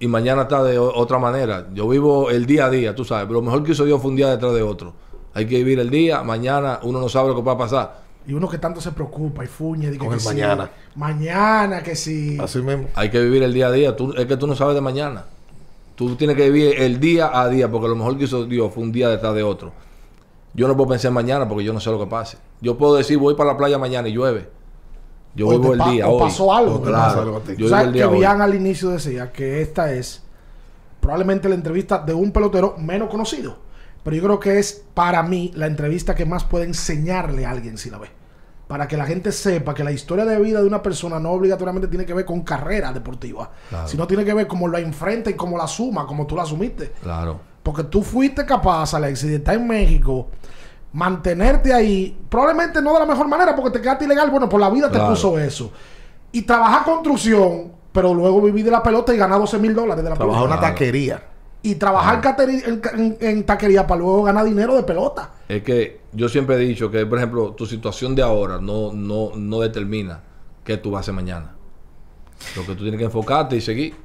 y mañana está de otra manera. Yo vivo el día a día, tú sabes. Pero lo mejor que hizo Dios fue un día detrás de otro. Hay que vivir el día. Mañana uno no sabe lo que va a pasar. Y uno que tanto se preocupa y fuñe. Con el mañana. Mañana que sí. Así mismo. Hay que vivir el día a día. Es que tú no sabes de mañana. Tú tienes que vivir el día a día porque lo mejor que hizo Dios fue un día detrás de otro. Yo no puedo pensar mañana porque yo no sé lo que pase. Yo puedo decir voy para la playa mañana y llueve. Yo vivo el día hoy. Pasó algo. Claro. Yo vivo el día hoy. Bian al inicio decía que esta es probablemente la entrevista de un pelotero menos conocido. Pero yo creo que es, para mí, la entrevista que más puede enseñarle a alguien si la ve. Para que la gente sepa que la historia de vida de una persona no obligatoriamente tiene que ver con carrera deportiva. Claro. Sino tiene que ver cómo la enfrenta y cómo la suma, como tú la asumiste. Claro. Porque tú fuiste capaz, Alexis, de estar en México, mantenerte ahí, probablemente no de la mejor manera porque te quedaste ilegal. Bueno, por la vida te puso eso. Y trabajar construcción, pero luego viví de la pelota y ganar $12,000 de la pelota. Trabajar una taquería. Y trabajar en taquería para luego ganar dinero de pelota. Es que yo siempre he dicho que, por ejemplo, tu situación de ahora no determina qué tú vas a hacer mañana. Lo que tú tienes que enfocarte y seguir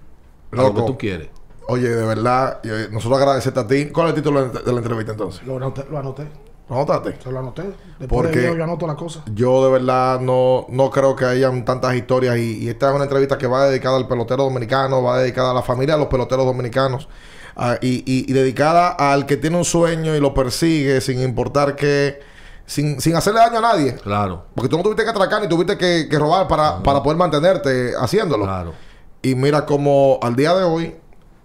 lo que tú quieres. Oye, de verdad, nosotros agradecerte a ti. ¿Cuál es el título de la entrevista entonces? Lo anoté. ¿Lo anotaste? Se lo anoté. Después porque de video yo anoto las cosas. Yo de verdad no creo que hayan tantas historias. Y esta es una entrevista que va dedicada al pelotero dominicano, va dedicada a la familia de los peloteros dominicanos. Y dedicada al que tiene un sueño y lo persigue sin importar que... Sin hacerle daño a nadie. Claro. Porque tú no tuviste que atracar ni tuviste que robar para poder mantenerte haciéndolo. Claro. Y mira cómo al día de hoy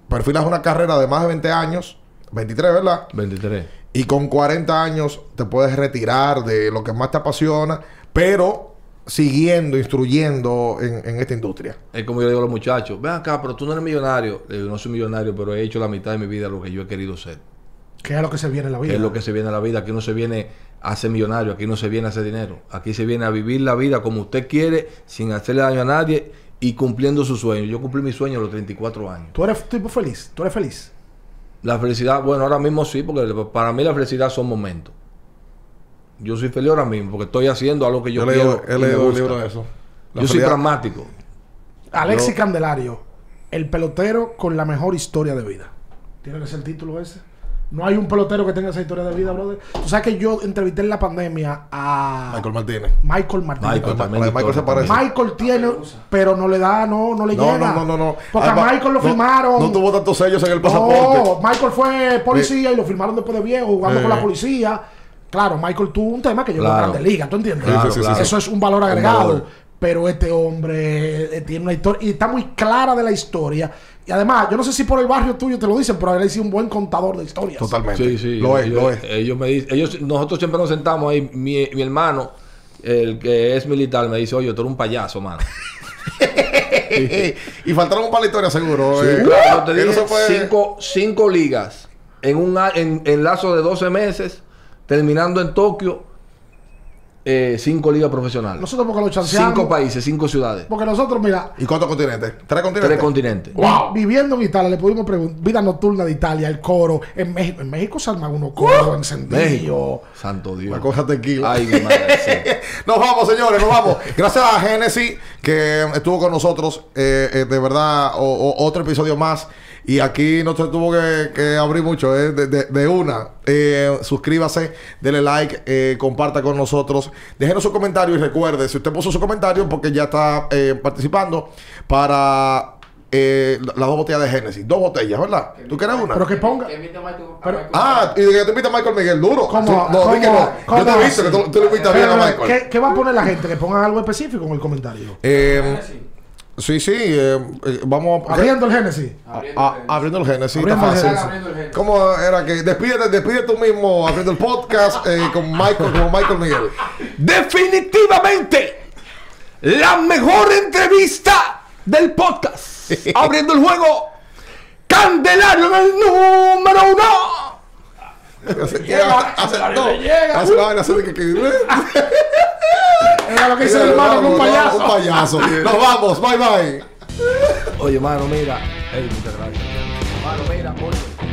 perfilas una carrera de más de 20 años. 23, ¿verdad? 23. Y con 40 años te puedes retirar de lo que más te apasiona, pero siguiendo, instruyendo en esta industria. Es como yo digo a los muchachos: ven acá, pero tú no eres millonario. Le digo, no soy millonario, pero he hecho la mitad de mi vida lo que yo he querido ser. ¿Qué es lo que se viene en la vida? ¿Qué es lo que se viene en la vida? Aquí no se viene a ser millonario, aquí no se viene a hacer dinero. Aquí se viene a vivir la vida como usted quiere, sin hacerle daño a nadie y cumpliendo su sueño. Yo cumplí mi sueño a los 34 años. ¿Tú eres tipo feliz? ¿Tú eres feliz? La felicidad, bueno, ahora mismo sí, porque para mí la felicidad son momentos. Yo soy feliz ahora mismo porque estoy haciendo algo que yo quiero. He leído un libro de eso. Yo soy pragmático. Alexis Candelario, el pelotero con la mejor historia de vida. ¿Tiene que ser el título ese? No hay un pelotero que tenga esa historia de vida, brother. Tú sabes que yo entrevisté en la pandemia a... Michael Martínez. Michael se parece. Michael tiene, pero no le da, no le llega. No. Porque a Michael lo firmaron. No tuvo tantos sellos en el pasaporte. No, Michael fue policía y lo firmaron después de viejo, jugando con la policía. Claro, Michael tuvo un tema que llegó a Grandes Ligas, ¿tú entiendes? Claro. Eso es un valor agregado. Pero este hombre tiene una historia y está muy clara de la historia. Y además, yo no sé si por el barrio tuyo te lo dicen, pero él es un buen contador de historias. Totalmente. Sí. Lo es. Nosotros siempre nos sentamos ahí. Mi hermano, el que es militar, me dice: oye, tú eres un payaso, mano. Y faltaron un par de historias, seguro. Sí, claro, te dije, cinco ligas en lazo de 12 meses, terminando en Tokio. 5 ligas profesionales. Nosotros porque lo chanceamos. 5 países, 5 ciudades. Porque nosotros, mira. ¿Y cuántos continentes? 3 continentes. 3 continentes. ¡Wow! Viviendo en Italia, le pudimos preguntar. Vida nocturna de Italia, el coro. En México se arman unos coros encendidos. México. Santo Dios. La cosa tequila. Ay, mi madre. Sí. Nos vamos, señores, nos vamos. Gracias a Hennessy que estuvo con nosotros. De verdad, otro episodio más. Y aquí no se tuvo que abrir mucho, de una. Suscríbase, dele like, comparta con nosotros. Déjenos su comentario y recuerde, si usted puso su comentario, porque ya está participando para las 2 botellas de Hennessy. 2 botellas, ¿verdad? ¿Tú quieres una? Pero que ponga. Y que te invita Michael Miguel duro. ¿Cómo? No. Yo te he visto, que tú lo invitas bien a Michael. ¿Qué va a poner la gente? Que pongan algo específico en el comentario. Sí. Vamos a... Abriendo el Hennessy. Abriendo el Hennessy. Está fácil. ¿Cómo era que... Despide tú mismo abriendo el podcast con Michael Miguel. Definitivamente la mejor entrevista del podcast. Abriendo el juego. Candelario en el número 1. Era lo que hizo el hermano con un payaso. Nos vamos, bye bye. Oye, mano, mira. Muchas gracias. Mano, mira, oye.